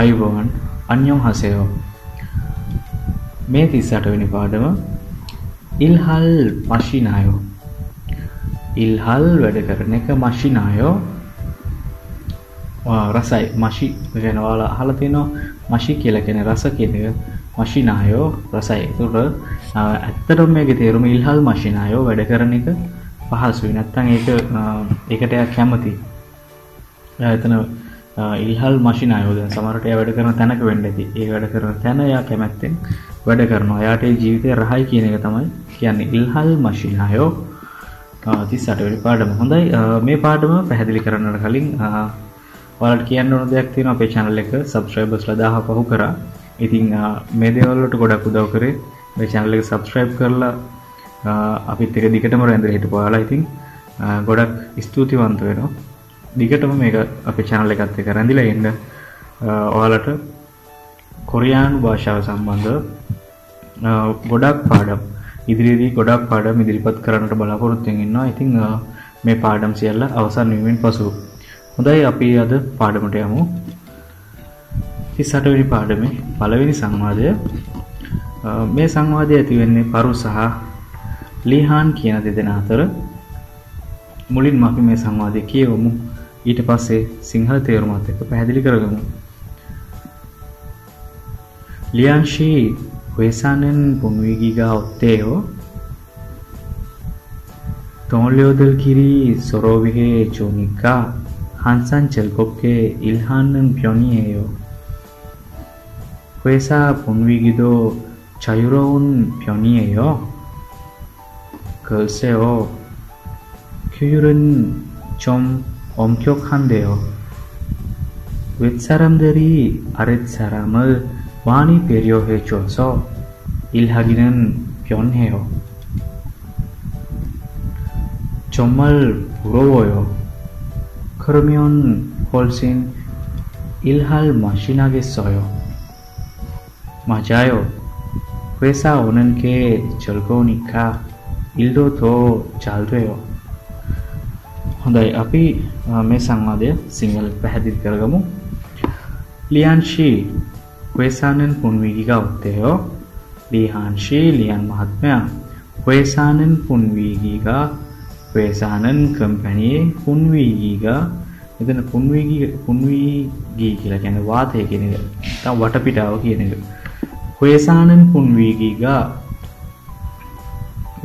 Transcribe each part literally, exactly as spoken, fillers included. අයුබෝවන් අන්‍යොන් හසයෝ මේ තිස් අට වෙනි පාඩම ඉල්හල් මෂිනායෝ ඉල්හල් වැඩ කරන එක මෂිනායෝ රසයි මෂි කියන වල අහලා තියෙනවා මෂි කියලා කියන රස කියන එක මෂිනායෝ රසයි ඒතර ඇත්තටම මේකේ තේරුම ඉල්හල් මෂිනායෝ වැඩ කරන එක පහසුයි නැත්නම් ඒක ඒකට එයා කැමති එතන ඉල්හල් මෂිනායෝ දැන් සමහරට එයා වැඩ කරන තැනක වෙන්න ඇති. ඒ වැඩ කරන තැන එයා කැමැත්තෙන් වැඩ කරනවා. එයාට ඒ ජීවිතේ රහයි කියන එක තමයි කියන්නේ ඉල්හල් මෂිනායෝ තිස් අට වෙනි පාඩම. හොඳයි මේ පාඩම පැහැදිලි කරන්නට කලින් ඔයාලට කියන්න ඕන දෙයක් තියෙනවා අපේ channel එක subscribersලා දාහ පහු කරා. ඉතින් මේ දේවල් වලට ගොඩක් උදව් කරේ මේ channel එක subscribe කරලා අපිත් එක දිගටම රැඳෙලා හිටපුවාලා. ඉතින් ගොඩක් ස්තුතිවන්ත වෙනවා. දිගටම මේක අපේ channel එකත් එක්ක රැඳිලා ඉන්න ඔයාලට කොරියානු භාෂාව සම්බන්ධ ගොඩක් පාඩම් ඉදිරියේදී ගොඩක් පාඩම් ඉදිරිපත් කරන්නට බලාපොරොත්තුෙන් ඉන්නවා. ඉතින් මේ පාඩම් සියල්ල අවසන් වීමෙන් පසු හොඳයි අපි අද පාඩමට යමු. තිස් අට වෙනි පාඩමේ පළවෙනි සංවාදය මේ සංවාදය ඇති වෙන්නේ පරු සහ ලීහාන් කියන දෙදෙනා අතර. මුලින්ම අපි මේ සංවාදය කියවමු. ඊට පස්සේ සිංහල තේරුමත් එක්ක පැහැදිලි කරගමු. ලියන්ෂි වෙසානෙන් පොමුවිගිගා ඔත්තේෝ තොන්ලියෝදල් කිරි සොරෝවිගේ චෝනිකා හාන්සන් චල්කොක්කේ ඉල්හාන්නන් ප්‍යොනියේයෝ වෙසා පොමුවිගිදෝ චයුරෝන් ප්‍යොනියේයෝ කල්සේෝ kyurun chom omkyokhandeyo wetsaramderi aretsaramel wani peryo hechoso ilhaginen pyonheyo chommal purovoyo kromyon holsin ilhal mashinagesoyo majayo wesa onenke cholgonika ildo to chaldeyo. Hondai api me sangadaya single pahadil karagamu. Lianshi wesanen punwigiga otteyo lihanshi lian mahatmaya wesanen punwigiga wesanen company punwigiga එතන punwigi punwigi කියලා කියන්නේ වාතය කියන එක. තව වටපිටාව කියන එක. wesanen punwigiga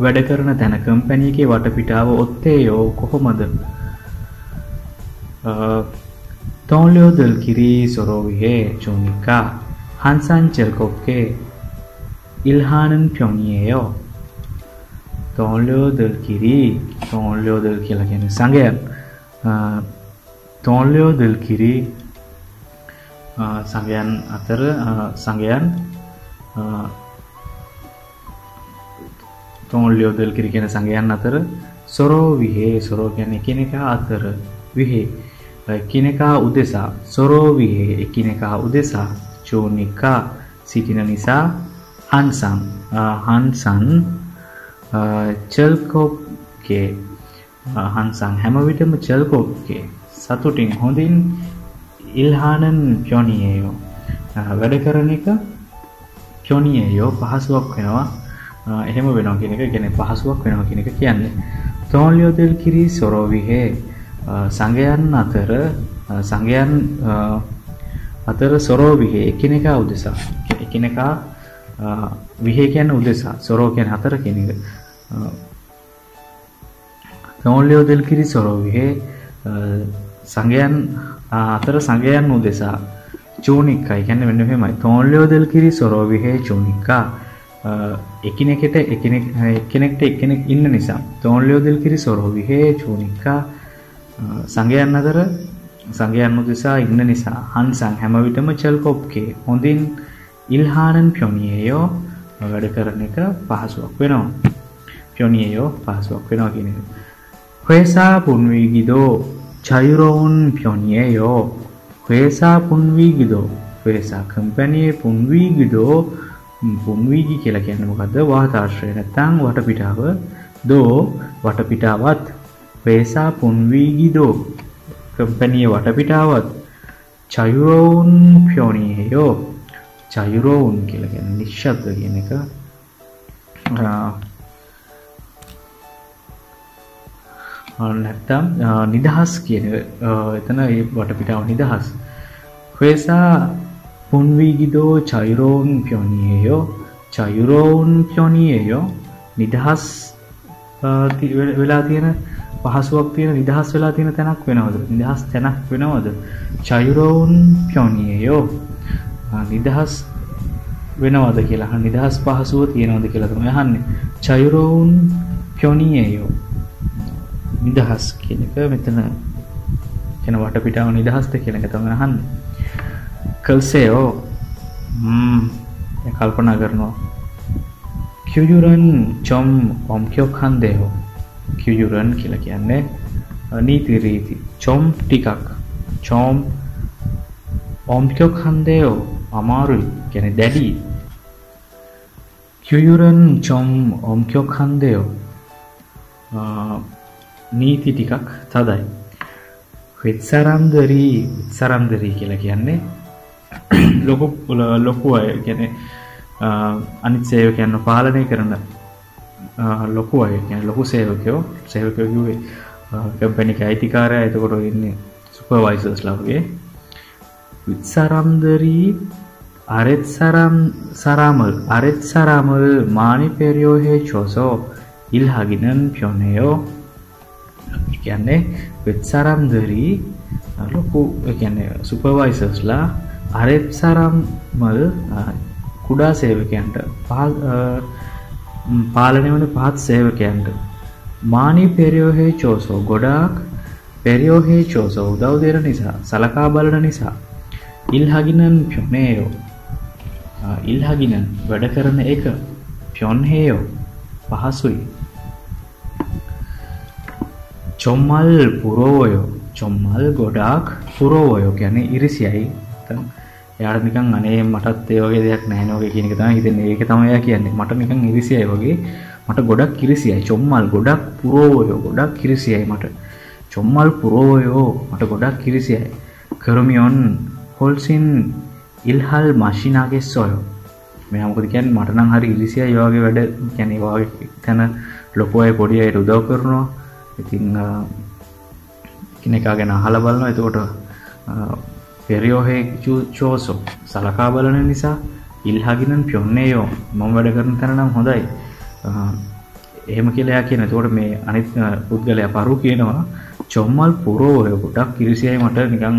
වැඩ කරන තැන කම්පැනි එකේ වටපිටාව ඔත්තේයෝ කොහොමද? තොන්ලියෝදල් කිරි සොරෝවිගේ චෝනිකා හාන්සන් චල්කොක්කේ ඉල්හානන් ප්‍යොනියේයෝ. තොන්ලියෝදල් කිරි තොන්ලියෝදල් කියලා කියන්නේ සංගය. තොන්ලියෝදල් කිරි සංගයන් අතර සංගයන් තොන්ලියෝදල් කිරි කියන සංගයන් අතර සොරෝ විහේ සොරෝ කියන්නේ එකිනෙකා අතර විහේ එකිනෙකා උදෙසා සොරෝ විහේ එකිනෙකා උදෙසා චෝනිකා සිටින නිසා හාන්සන් හාන්සන් චල්කොක්කේ හාන්සන් හැම විටම චල්කොක්කේ සතුටින් හොඳින් ඉල්හානන් ප්‍යොනියේයෝ වැඩ කරන එක ප්‍යොනියේයෝ පහසුවක් වෙනවා එහෙම වෙනවා කියන එක කියන්නේ පහසුවක් වෙනවා කියන එක කියන්නේ තොන්ලියෝදල් කිරි සොරෝවිහේ සංගයන් අතර සංගයන් අතර සොරෝවිහේ එකිනෙකා උදෙසා එකිනෙකා විහේ කියන්නේ උදෙසා සොරෝ කියන්නේ අතර කියන එක තොන්ලියෝදල් කිරි සොරෝවිහේ සංගයන් අතර සංගයන් උදෙසා චෝනිකා කියන්නේ මෙන්න මෙහෙමයි තොන්ලියෝදල් කිරි සොරෝවිහේ චෝනිකා එකිනෙකට එකිනෙක එක්කෙනෙක්ට එක්කෙනෙක් ඉන්න නිසා තොන්ලියෝදල් කිරි සොරෝවිහේ චෝනිකා සංගයන් අතර සංගයන් උදෙසා ඉන්න නිසා හාන්සන් හැම විටම චල්කොප්කේ හොඳින් ඉල්හානන් ප්‍යොනියේයෝ වැඩ කරන එක පහසුවක් වෙනවා ප්‍යොනියේයෝ පහසුවක් වෙනවා කියන එක හොයසා පුන්විගිදෝ චයුරෝන් ප්‍යොනියේයෝ හොයසා පුන්විගිදෝ හොයසා කම්පැනියේ පුන්විගිදෝ පුන්විගි කියලා කියන්නේ මොකද්ද? වාතාශ්‍රය නැත්නම් වටපිටාව දෝ වටපිටාවත් වේසා පුන්විගි දෝ කම්පැනියේ වටපිටාවත් 자유로운 표현이에요. 자유로운 길에는 니샤드이니까 아 නැත්තම් නිදහස් කියන එතන ඒ වටපිටාව නිදහස්. 회사 분위기도 자유로운 편이에요. 자유로운 편이에요. නිදහස් වෙලා තියෙන පහසුවක් තියෙන නිදහස් වෙලා තියෙන තැනක් වෙනවද? නිදහස් තැනක් වෙනවද? 자유로운 편이에요. නිදහස් වෙනවද කියලා අහන්නේ. නිදහස් පහසුව තියෙනවද කියලා තමයි අහන්නේ. 자유로운 편이에요. නිදහස් කියන එක මෙතන කියන වටපිටාව නිදහස්ද කියන එක තමයි අහන්නේ. කල්සේෝ ම්ම් ඒ කල්පනා කරනවා. කියුරන් චොම් ඔම්කියෝ කන්දේෝ. කියුරන් කියලා කියන්නේ නීති රීති. චොම් ටිකක්. චොම් ඔම්කියෝ කන්දේෝ අමාරුයි කියන්නේ දැඩි. කියුරන් චොම් ඔම්කියෝ කන්දේෝ නීති ටිකක් තදයි. විත්සරම්දරි විත්සරම්දරි කියලා කියන්නේ ලොකු ලොකු අය කියන්නේ අනිත් සේවකයන්ව පාලනය කරන ලොකු අය කියන්නේ ලොකු සේවකයෝ සේවකයෝ කියුවේ කම්පැනි එකේ අයිතිකාරයා එතකොට ඉන්නේ සුපර්වයිසර්ස්ලා වගේ. විත්සරම්දරි අරෙත්සරම් සරාමල් අරෙත්සරාමල් මානිපෙරියෝ හේ චොසෝ ඉල්හගිනන් පියෝනේයෝ කියන්නේ වෙත්සරම්දරි ලොකු කියන්නේ සුපර්වයිසර්ස්ලා අරෙත්සරම්මල් කුඩා සේවකයන්ට පාලනය වන පහත් සේවකයන්ට මානි පෙරියෝහේ චෝසෝ ගොඩාක් පෙරියෝහේ චෝසෝ උදව් දෙන නිසා සලකා බලන නිසා ඉල්හගිනන් පියොනේයෝ ඉල්හගිනන් වැඩ කරන එක පියොන්හේයෝ පහසුයි. Comal puroyo, comal godak puroyo කියන්නේ ඉරිසියයි. නැත්නම් එයාට නිකන් අනේ මටත් ඒ වගේ දෙයක් නැහැ නෝගේ කියන එක තමයි හිතන්නේ. ඒක තමයි එයා කියන්නේ. මට නිකන් ඉරිසියයි වගේ. මට ගොඩක් ඉරිසියයි. comal godak puroyo, ගොඩක් ඉරිසියයි මට. comal puroyo, මට ගොඩක් ඉරිසියයි. කර්මියොන් හොල්සින් ඉල්හල් මැෂිනාගේ සොයෝ. මෙයා මොකද කියන්නේ මට නම් හරි ඉරිසියයි වගේ වැඩ කියන්නේ වගේ තන ලොකු අය පොඩි අයට උදව් කරනවා. ඉතින් කෙනෙක් ආගෙන අහලා බලනවා. එතකොට පෙරියෝහේ චෝසෝ සලකා බලන නිසා ඉල්හගිනන් පියොන්නේයෝ මම වැඩ කරන තැන නම් හොඳයි. එහෙම කියලා එයා කියනවා. එතකොට මේ අනිත් පුද්ගලයා පරු කියනවා චොම්මල් පුරෝය ගොඩක් කිරිසියයි මට නිකන්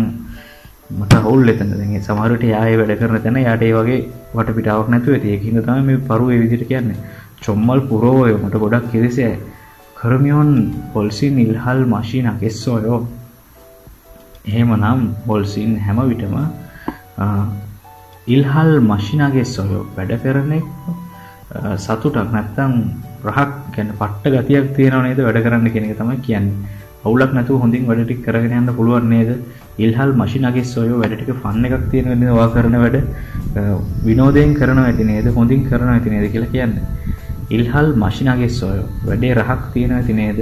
මට හොල් එතන. දැන් ඒ සමහර විට යායේ වැඩ කරන තැන යාට ඒ වගේ වටපිටාවක් නැතුව ඇති. ඒකින්ද තමයි මේ පරු ඒ විදිහට කියන්නේ. චොම්මල් පුරෝය මට ගොඩක් කිරිසියයි. කර්මියොන් හොල්සින් ඉල්හල් මැෂිනාගේ සොයෝ. එහෙමනම් හොල්සින් හැම විටම ඉල්හල් මැෂිනාගේ සොයෝ වැඩ කරන සතුටක් නැත්තම් රහක් කියන්නේ පට්ට ගතියක් තියෙනව නේද වැඩ කරන්න කියන එක තමයි කියන්නේ. අවුලක් නැතුව හොඳින් වැඩ ටික කරගෙන යන්න පුළුවන් නේද? ඉල්හල් මැෂිනාගේ සොයෝ වැඩ ටික ෆන් එකක් තියෙන නේද? ඔයා කරන වැඩ විනෝදයෙන් කරනවා ඇති නේද? හොඳින් කරනවා ඇති නේද කියලා කියන්නේ. ඉල්හල් මැෂිනාගේ සොයෝ වැඩේ රහක් තියෙන ඇති නේද?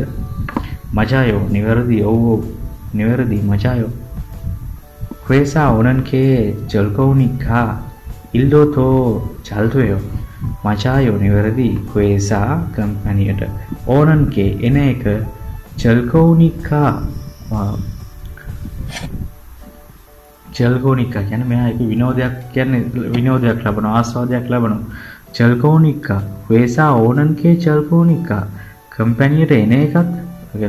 මජායෝ නිවැරදි ඔව් නිවැරදි මජායෝ. ක්වේසා ඕනන්කේ ජල්කෝනිකා ඉල්දෝතෝ ජල්තෝයෝ මජායෝ නිවැරදි ක්වේසා කම්පැනියට ඕනන්කේ එන එක ජල්කෝනිකා ජල්කෝනිකා කියන්නේ මෙයා ඒක විනෝදයක් කියන්නේ විනෝදයක් ලබනවා ආස්වාදයක් ලබනවා. ජල්කෝනිකා වේසා ඕනන්ගේ ජල්කෝනිකා කම්පැනියට එන එකත්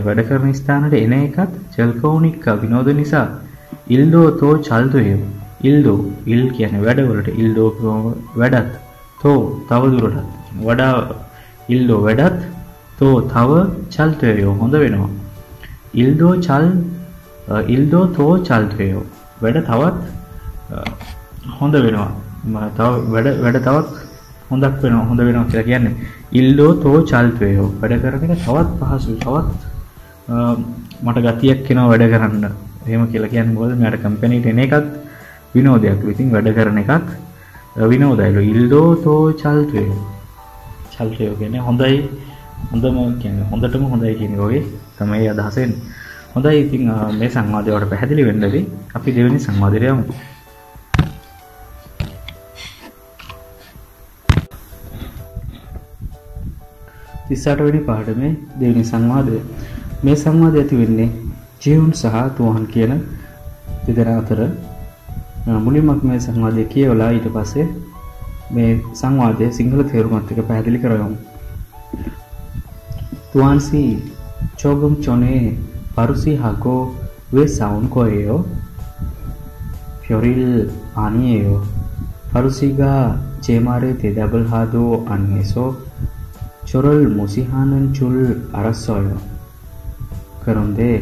වැඩ කරන ස්ථානට එන එකත් ජල්කෝනිකා විනෝද නිසා ඉල්දෝ තෝ චල්දෝයෝ ඉල්දෝ ඉල් කියන්නේ වැඩවලට ඉල්දෝ වැඩත් තෝ තව දුරටත් වඩා ඉල්දෝ වැඩත් තෝ තව චල්දෝයෝ හොඳ වෙනවා. ඉල්දෝ චල් ඉල්දෝ තෝ චල්දෝයෝ වැඩ තවත් හොඳ වෙනවා. තව වැඩ වැඩ තවත් හොඳක් වෙනවා හොඳ වෙනවා කියලා කියන්නේ ඉල්ලෝ තෝ චල්පේයෝ වැඩ කරන එක තවත් පහසුයි තවත් මට ගතියක් එනවා වැඩ කරන්න. එහෙම කියලා කියන්නේ මොකද? මට කම්පැනිට එන එකත් විනෝදයක්. ඉතින් වැඩ කරන එකත් විනෝදයලු ඉල්ලෝ තෝ චල්පේයෝ චල්පේයෝ කියන්නේ හොඳයි හොඳම කියන්නේ හොඳටම හොඳයි කියන එක වගේ තමයි අදහස එන්නේ. හොඳයි ඉතින් මේ සංවාදයට පැහැදිලි වෙන්න ඇති. අපි දෙවෙනි සංවාදයට යමු. තිස් අට වෙනි පාඩමේ දෙවෙනි සංවාදය. මේ සංවාදය ඇති වෙන්නේ ජීවුන් සහ තුහන් කියන දෙදෙනා අතර. මුලින්ම මේ සංවාදය කියවලා ඊට පස්සේ මේ සංවාදයේ සිංහල තේරුමත් එක්ක පැහැදිලි කරගමු. තුහන්සි චෝගම් චොනේ පරුසි හකෝ වේ සවුන් කොයෝ ෆියොරිල් ආනියෝ පරුසිගා ජේමාරේ තෙදබල් හාදෝ අන්නේසෝ චොරල් මුසිහානන් චුල් අරසෝයෝ කරොන්දේ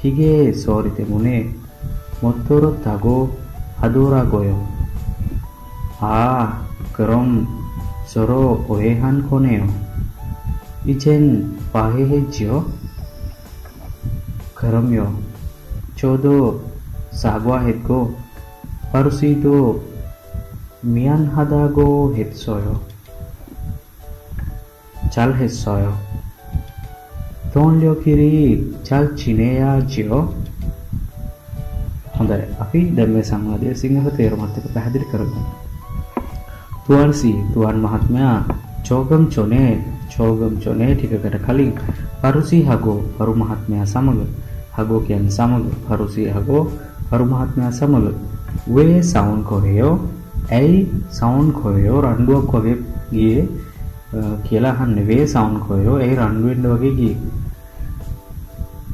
කිගේ සෝරිත මුනේ මොත්තොර තගෝ හදෝරා ගොයෝ ආ කරොම් සොරෝ ඔයහන් කොනේෝ ඉචෙන් පාහෙහෙ ජියෝ කරම්යෝ චෝදෝ සාගවා හෙත්කෝ පරුසීතෝ මියන් හදාගෝ හෙත්සොයෝ චල් හෙත්සොයෝ තෝන්ලියෝ කිරී චල් චිනේයා ජියෝ. හොඳයි අපි දැන් මේ සංවාදයේ සිංහල තේරුමත් එක්ක පැහැදිලි කරමු. තුවන්සි තුවන් මහත්මයා චෝගම් චොනේ චෝගම් චොනේ ටිකකට කලින් පරුසි හගෝ පරු මහත්මයා සමග හගෝ කියන්නේ සමග පරුසි හගෝ පරු මහත්මයා සමග වේ සවුන් කොරේයෝ ඇයි සවුන් කොරේයෝ රණ්ඩුවක් වගේ ගියේ කියලා අහන්නේ. වේ සවුන් කොරේයෝ ඒ රණ්ඩු වෙන්න වගේ ගියේ.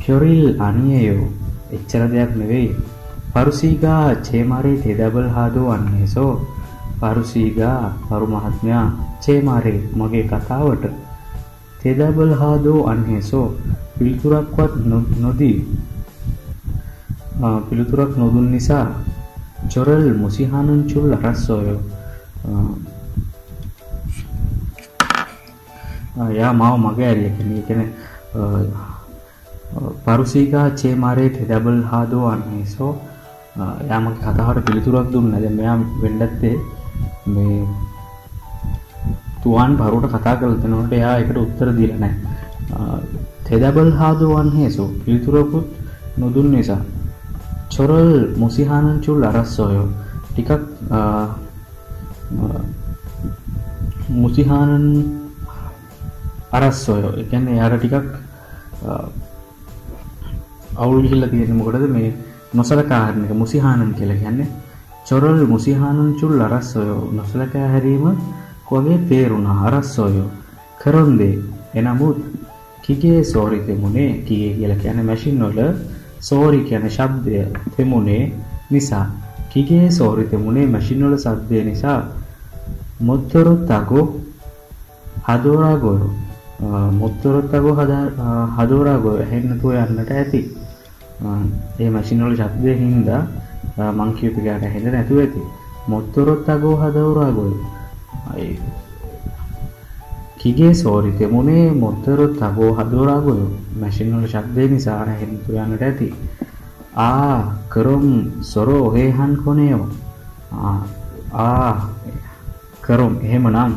ෆියොරිල් අනියයෝ එච්චර දෙයක් නෙවෙයි. පරුසිගා චේමාරේ තෙදබල් හාදෝ අන්නේසෝ පරුසිගා පරු මහත්මයා චේමාරේ මගේ කතාවට තෙදබල් හාදෝ අන්හෙසෝ පිළිතුරක්වත් නොදී පිළිතුරක් නොදුන් නිසා චොරල් මුසිහානන් චුල් අරස්සෝයෝ යා මාව මගේ ඇරිය කෙනෙක් කියන්නේ පරුසිකා චේමාරේ තෙදබල් හාදෝ අන්හෙසෝ යා මගේ කතාවට පිළිතුරක් දුන්නා. දැන් මෙයා වෙන්නත්තේ මේ තුවන් පරුවට කතා කරලා දෙනකොට එයා ඒකට උත්තර දෙන්නේ නැහැ. තෙදබල් හාදුවන් හේසෝ පිළිතුරකුත් නොදුන් නිසා චොරල් මුසිහානන් චුල් අරස්සෝයෝ ටිකක් මුසිහානන් අරස්සෝයෝ ඒ කියන්නේ යාර ටිකක් අවුල් ගිහිල්ලා තියෙන මොකටද මේ නොසලකාහරින එක මුසිහානන් කියලා කියන්නේ චොරල් මුසිහානන් චුල් අරස්සෝයෝ නොසලකාහැරීම කොගේ තේරුණා අරස්සෝයෝ කරොන්දේ එනමුත් කිගේ සෝරි තෙමුනේ කිගේ කියලා කියන්නේ මැෂින් වල සෝරි කියන શબ્දය තෙමුනේ නිසා කිගේ සෝරි තෙමුනේ මැෂින් වල શબ્දය නිසා මුත්තරතකෝ හදෝරාගෝ මුත්තරතකෝ හදෝරාගෝ හෙන්නතෝ යන්නට ඇති. මේ මැෂින් වල શબ્දයෙන් හින්දා මං කියපු ගාට හෙන්න නැතුව ඇති. මුත්තරතකෝ හදෝරාගෝ කිගේ සෝරි තෙමුනේ මොත්තරු තගෝ හදෝරාගොයෝ මැෂින් වල ශබ්දේ නිසා හෙන්තු යන්නට ඇති. ආ කරොම් සොරෝ හේහන් කොනේව ආ කරොම් එහෙමනම්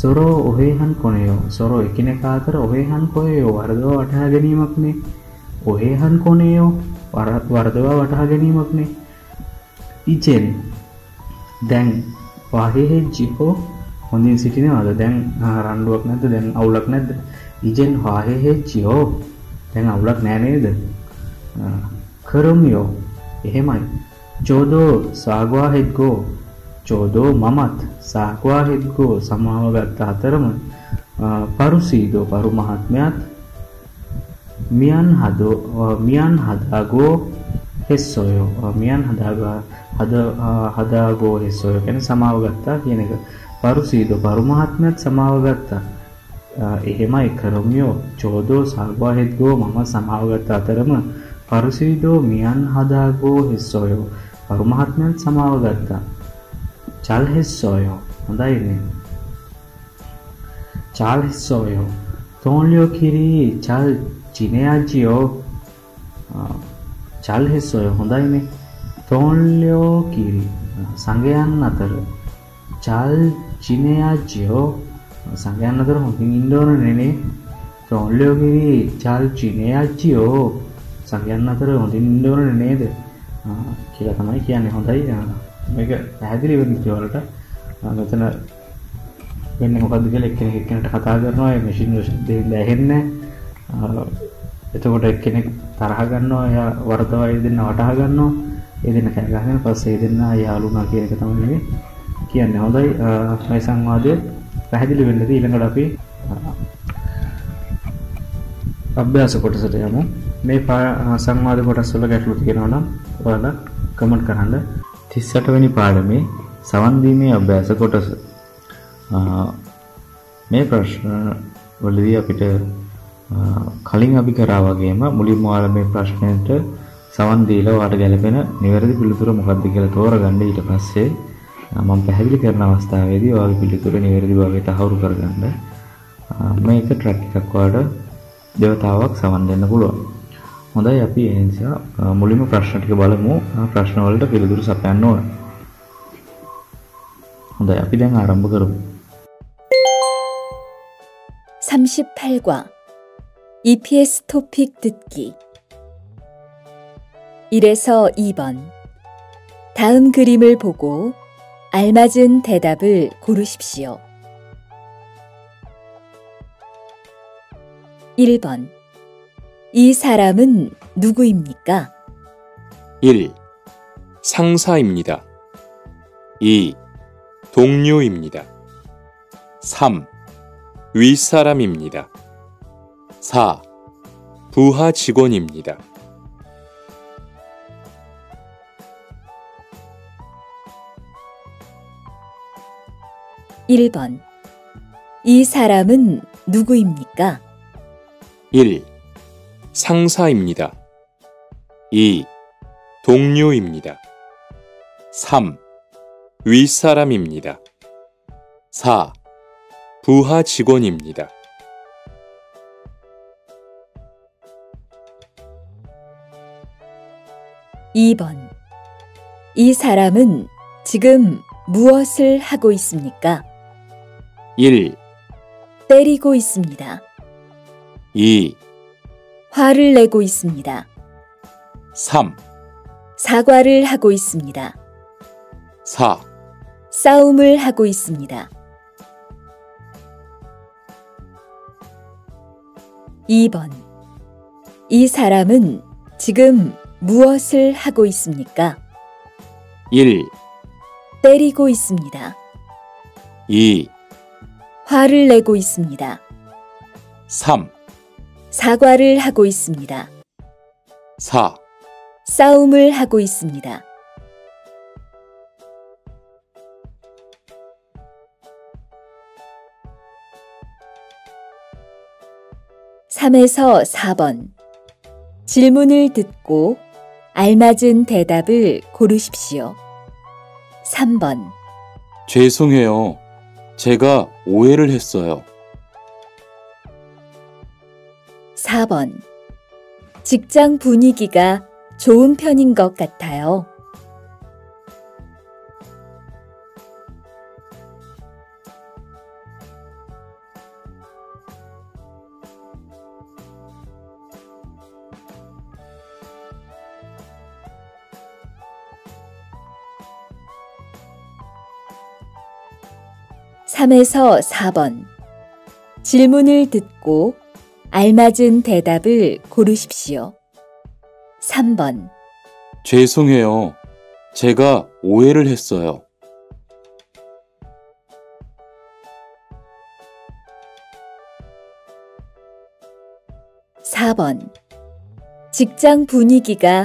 සොරෝ ඔහෙහන් කොනේව සොරෝ එකිනෙකා අතර ඔහෙහන් කොනේව වරදවා වටහා ගැනීමක්නේ. ඔහෙහන් කොනේව වරදවා වටහා ගැනීමක්නේ. ඉචෙන් දැන් පාහෙහෙ ජිකෝ හොඳින් සිටිනවාද? දැන් රණ්ඩුවක් නැද්ද? දැන් අවුලක් නැද්ද? ඉජෙන් හාහෙහෙ ජියෝ දැන් අවුලක් නෑ නේද? කරොම්යෝ එහෙමයි. චෝදෝ සාගවා හෙද්ගෝ චෝදෝ මමත් සාගවා හෙද්ගෝ සමාව ගත්ත අතරම පරුසීදෝ පරු මහත්මයාත් මියන් හදෝ මියන් හදාගෝ හෙස්සෝයෝ මියන් හදාගා හදාගෝ හෙස්සෝයෝ කියන සමාව ගත්තා කියන එක. පරුසීදෝ පරු මහත්මයාත් සමාව ගත්තා. එහෙමයි කරොම්යෝ චෝදෝ සාගවාහෙද්ගෝ මම සමාව ගත්ත අතරම පරුසීදෝ මියන් හදාගෝ හෙස්සෝයෝ පරු මහත්මයාත් සමාව ගත්තා. චල් හෙස්සෝයෝ හොඳයිනේ. චල් හෙස්සෝයෝ තෝන්ලියෝ කිරී චල් චිනයාජියෝ චල් හෙස්සෝයෝ හොඳයිනේ. තෝන්ලියෝ කිරී සංගයන් අතර චල් චිනයාජියෝ සංගයන් අතර හොඳින් ඉන්න ඕන නේ නේ. තෝන්ලියෝ කිරී චල් චිනයාජියෝ sampeyan atur hondin ndone ned කියලා තමයි කියන්නේ. හොඳයි මේක පැහැදිලි වෙන්න ඕනට මෙතන වෙන්නේ මොකද්ද කියලා එක්කෙනෙක් එක්කෙනාට කතා කරනවා. ඒ මැෂින් දෙන්න ඇහෙන්නේ. එතකොට එක්කෙනෙක් තරහ ගන්නවා, එයා වරදවයි දෙන්න වටහා ගන්නවා. ඒ දෙන්න කෑ ගහගෙන පස්සේ ඒ දෙන්න යාළුනා කියන එක තමයි මේ කියන්නේ. හොඳයි මේ සංවාදය පැහැදිලි වෙන්නදී ඊළඟට අපි අභ්‍යාස කොටසට යමු. මේ සංවාද කොටස වල ගැටලු තියෙනවා නම් ඔයාලා කමෙන්ට් කරන්න. තිස් අට වෙනි පාඩමේ සවන් දීමේ අභ්‍යාස කොටස. මේ ප්‍රශ්න වලදී අපිට කලින් අපි කරා වගේම මුලින්ම ඔයාලා මේ ප්‍රශ්නෙට සවන් දීලා ඔයාලට ගැලපෙන නිවැරදි පිළිතුර මොකක්ද කියලා තෝරගන්න. ඊට පස්සේ මම පැහැදිලි කරන අවස්ථාවේදී ඔයාලගේ පිළිතුර නිවැරදි භාවයට අහුරු කරගන්න. මේක ට්‍රැක් එකක් ඔයාලට දෙවතාවක් සමන් දෙන්න පුළුවන්. හොඳයි, අපි ඒ නිසා මුලින්ම ප්‍රශ්න ටික බලමු. ප්‍රශ්න වලට පිළිතුරු සපයන්න ඕන. හොඳයි, අපි දැන් ආරම්භ කරමු. 삼십팔 과 이피에스 토픽 듣기 일에서 이 번. 다음 그림을 보고 알맞은 대답을 고르십시오. 일 번. 이 사람은 누구입니까? 일. 상사입니다. 이. 동료입니다. 삼. 윗사람입니다. 사. 부하 직원입니다. 일 번. 이 사람은 누구입니까? 일. 상사입니다. 이. 동료입니다. 삼. 윗사람입니다. 사. 부하 직원입니다. 이 번. 이 사람은 지금 무엇을 하고 있습니까? 일. 때리고 있습니다. 이. 화를 내고 있습니다. 삼. 사과를 하고 있습니다. 사. 싸움을 하고 있습니다. 이 번. 이 사람은 지금 무엇을 하고 있습니까? 일. 때리고 있습니다. 이. 화를 내고 있습니다. 삼. 사과를 하고 있습니다. 사. 싸움을 하고 있습니다. 삼에서 사 번. 질문을 듣고 알맞은 대답을 고르십시오. 삼 번. 죄송해요. 제가 오해를 했어요. 사 번. 직장 분위기가 좋은 편인 것 같아요. 삼에서 사 번. 질문을 듣고 알맞은 대답을 고르십시오. 삼 번. 죄송해요. 제가 오해를 했어요. 사 번. 직장 분위기가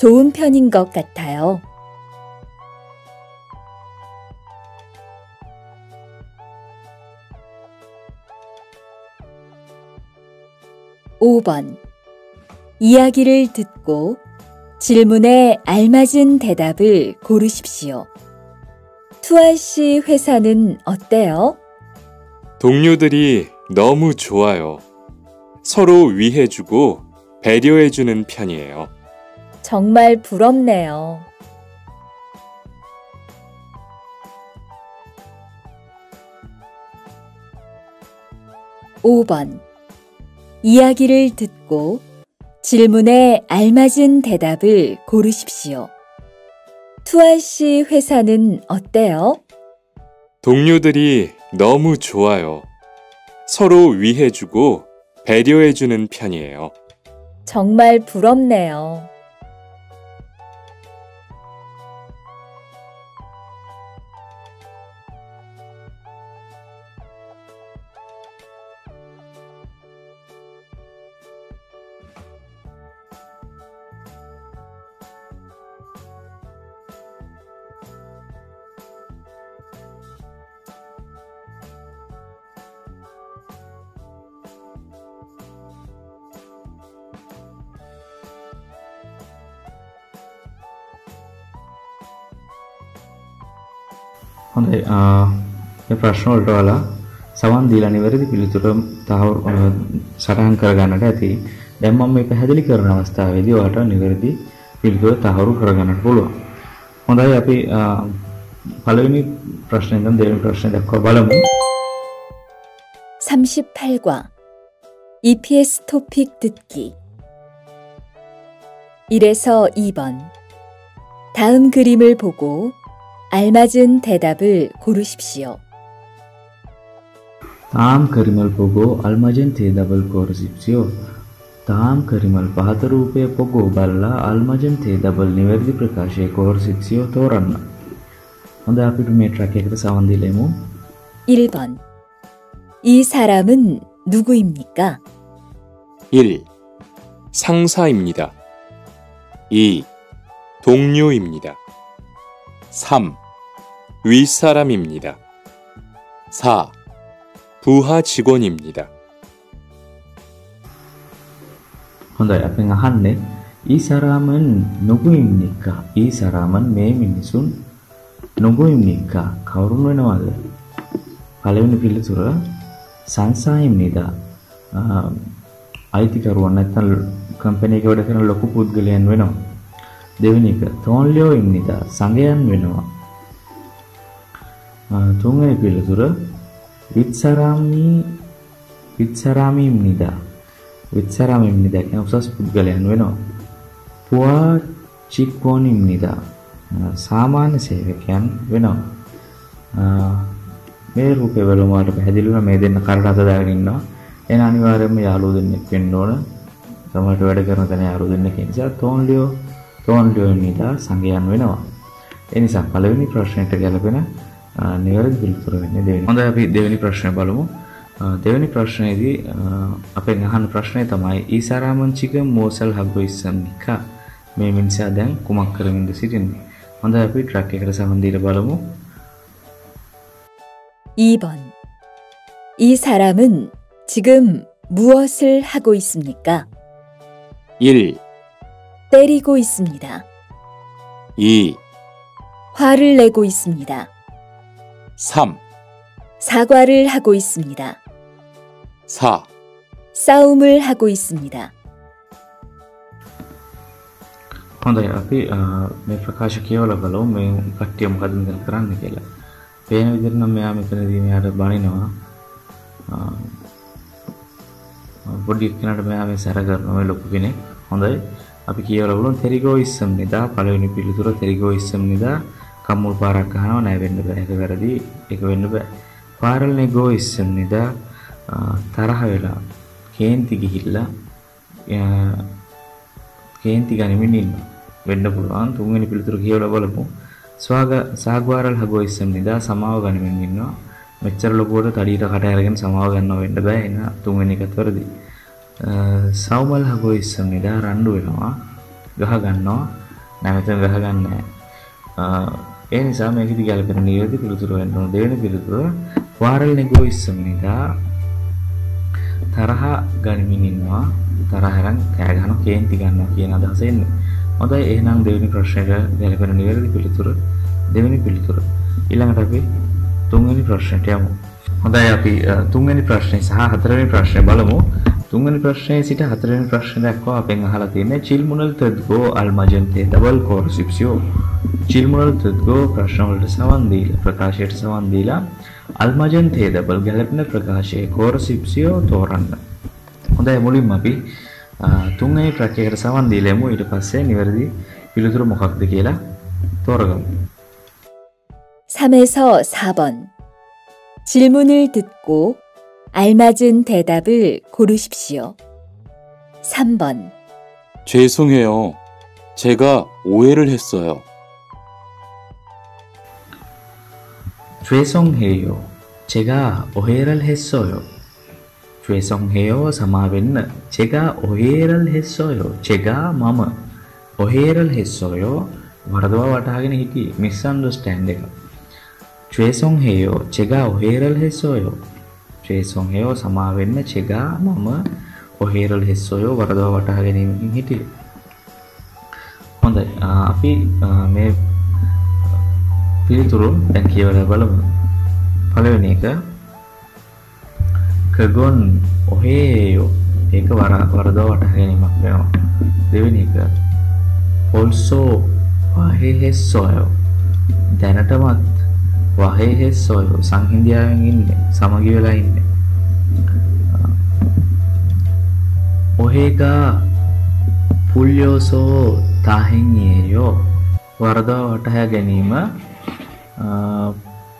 좋은 편인 것 같아요. 오 번. 이야기를 듣고 질문에 알맞은 대답을 고르십시오. 투아 씨 회사는 어때요? 동료들이 너무 좋아요. 서로 위해주고 배려해주는 편이에요. 정말 부럽네요. 오 번. 이야기를 듣고 질문에 알맞은 대답을 고르십시오. 투알 씨 회사는 어때요? 동료들이 너무 좋아요. 서로 위해주고 배려해주는 편이에요. 정말 부럽네요. Hondai, me prashna walta wala sawan dilani waridi pilitura tahav sarahan karagannata athi. Dan man me pahadili karana avasthawedi walata niwaridi pilitura taharu karagannata puluwan. Hondai api palaweni prashna indan deweni prashna dakwa balamu. 삼십팔 과 이피에스 토픽 듣기 일에서 이 번. 다음 그림을 보고 알맞은 대답을 고르십시오. 다음 그림을 보고 알맞은 대답을 고르십시오. 다음 그림을 바다루페 보고 발라 알맞은 대답을 니베르디 프라카시에 고르십시오. 토란나. 근데 앞으로 메트라케에서 사원딜레모. 일 번. 이 사람은 누구입니까? 일. 상사입니다. 이. 동료입니다. 삼. 윗사람입니다. 사. 부하 직원입니다. 혼자야 빙하한네. 이 사람은 누구입니까? 이 사람은 매 민순 누구입니까? 가오름 왜나와요? 발레는 빌리더라. 상사입니다. 아, 아이티가로 왔던 컴퍼니가 오래되는 로코 부드글이엔 왜나? දෙවෙනික තෝන්ලියෝ입니다. සංගයන් වෙනවා. තුන්වෙනි පිළිතුර විත්සරාමි විත්සරාමි입니다. විත්සරාමි입니다 කියන උසස් පුද්ගලයන් වෙනවා. පුවා චික්කොන්입니다. සාමාන්‍ය සේවකයන් වෙනවා. මේ රූපේ වල මාට පැහැදිලි වුණා මේ දෙන්න කරට අත දාගෙන ඉන්නවා. එන අනිවාර්යයෙන්ම යාළුවෝ දෙන්නෙක් වෙන්න ඕන. සමහරට වැඩ කරන තැන යාළුවෝ දෙන්නෙක් නිසා තෝන්ලියෝ තෝන්ලියෝ입니다. සංගයන් වෙනවා. ඒ නිසා පළවෙනි ප්‍රශ්නෙට ගැලපෙන නිවැරදි පිළිතුර වෙන්නේ දෙවෙනි. හොඳයි අපි දෙවෙනි ප්‍රශ්නය බලමු. දෙවෙනි ප්‍රශ්නයේදී අපෙන් අහන ප්‍රශ්නය තමයි ඊසාරාමන්චික මෝසල් හග්ගොයිසම්නිකා මේ මිනිසා දැන් කුමක් කරමින්ද සිටින්නේ? හොඳයි අපි ට්‍රක් එකට සමන් දීලා බලමු. 이 번. 이 사람은 지금 무엇을 하고 있습니까? 일. 때리고 있습니다. 이. 화를 내고 있습니다. 삼. 사과를 하고 있습니다. 사. 싸움을 하고 있습니다. හොඳයි අපි මේ ප්‍රකාශ කියවලා බලමු මේ කට්ටිය මොකද මෙතන කරන්නේ කියලා. පේන විදිහට නම් මෙයා මෙතනදී මෙයාට බනිනවා. පොඩි කෙනාට මෙයා මේ සැර කරනවා මේ ලොකු කෙනෙක්. හොඳයි. අපි කියවලා බලමු තෙරිගෝ ඉස්සම්නිදා පළවෙනි පිළිතුර තෙරිගෝ ඉස්සම්නිදා කම්මුල් පාරක් ගහනවා නෑ වෙන්න බෑ ඒක වැරදි ඒක වෙන්න බෑ පාරල්නේ ගෝ ඉස්සම්නිදා තරහ වෙලා කේන්ති ගිහිල්ලා කේන්ති ගනිමින් ඉන්නවා වෙන්න පුළුවන් තුන්වෙනි පිළිතුර කියවලා බලමු ස්වාග සාග්වාරල් හගෝ ඉස්සම්නිදා සමාව ගනිමින් ඉන්නවා මෙච්චර ලොකුවට තඩියට කට අරගෙන සමාව ගන්නව වෙන්න බෑ එන තුන්වෙනි එකත් වැරදි සවුමල් හගෝ ඉස්සම්නිදා රණ්ඩු වෙනවා ගහ ගන්නවා නැවත ගහ ගන්නෑ ඒ නිසා මේකෙදි ගැලපෙන නිවැරදි පිළිතුර වෙන්න ඕන දෙවෙනි පිළිතුර වාරල් නෙගෝ ඉස්සම්නිදා තරහ ගනිමින් ඉන්නවා තරහෙන් කෑ ගන්නවා කේන්ති ගන්නවා කියන අදහස එන්නේ හොඳයි එහෙනම් දෙවෙනි ප්‍රශ්නෙට ගැලපෙන නිවැරදි පිළිතුර දෙවෙනි පිළිතුර ඊළඟට අපි තුන්වෙනි ප්‍රශ්නට යමු හොඳයි අපි තුන්වෙනි ප්‍රශ්නේ සහ හතරවෙනි ප්‍රශ්නේ බලමු තුන්වෙනි ප්‍රශ්නේ සිට හතරවෙනි ප්‍රශ්න දක්වා අපෙන් අහලා තියෙන්නේ චිල්මුනල් තද්ගෝ අල්මජන් තේදවල් කෝර්සිප්සියෝ චිල්මුනල් තද්ගෝ ප්‍රශ්න වලට සවන් දීලා ප්‍රකාශයට සවන් දීලා අල්මජන් තේදවල් ගැලපෙන ප්‍රකාශයේ කෝර්සිප්සියෝ තෝරන්න. හොඳයි මුලින්ම අපි tunga i trake kersawan di lemu itu passe niverdi pilutro mokakde kela toragam. 삼에서 사 번 질문을 듣고 알맞은 대답을 고르십시오. 삼 번 죄송해요. 제가 오해를 했어요. 죄송해요. 제가 오해를 했어요. 죄송해요. 사마벤 제가 오해를 했어요. 제가 마마 오해를 했어요. වරදවා වටහාගෙන හිටියේ misunderstand එක. 죄송해요. 제가 오해를 했어요. 죄송해요. 사마벤 제가 마마 오해를 했어요. වරදවා වටහාගෙන හිටියේ. හොඳයි. අපි මේ පිළිතුරු දැන් කියවලා බලමු. පළවෙනි එක කගොන් ඔහේයෝ ඒක වරදවා වටහා ගැනීමක් වෙනවා. දෙවෙනි එක also වහේහෙසොයෝ දැනටමත් වහේහෙසොයෝ සංහිඳියාවෙන් ඉන්නේ සමගි වෙලා ඉන්නේ. ඔහේගා පුල්යෝසෝ තාහෙන්යේයෝ වරදවා වටහා ගැනීම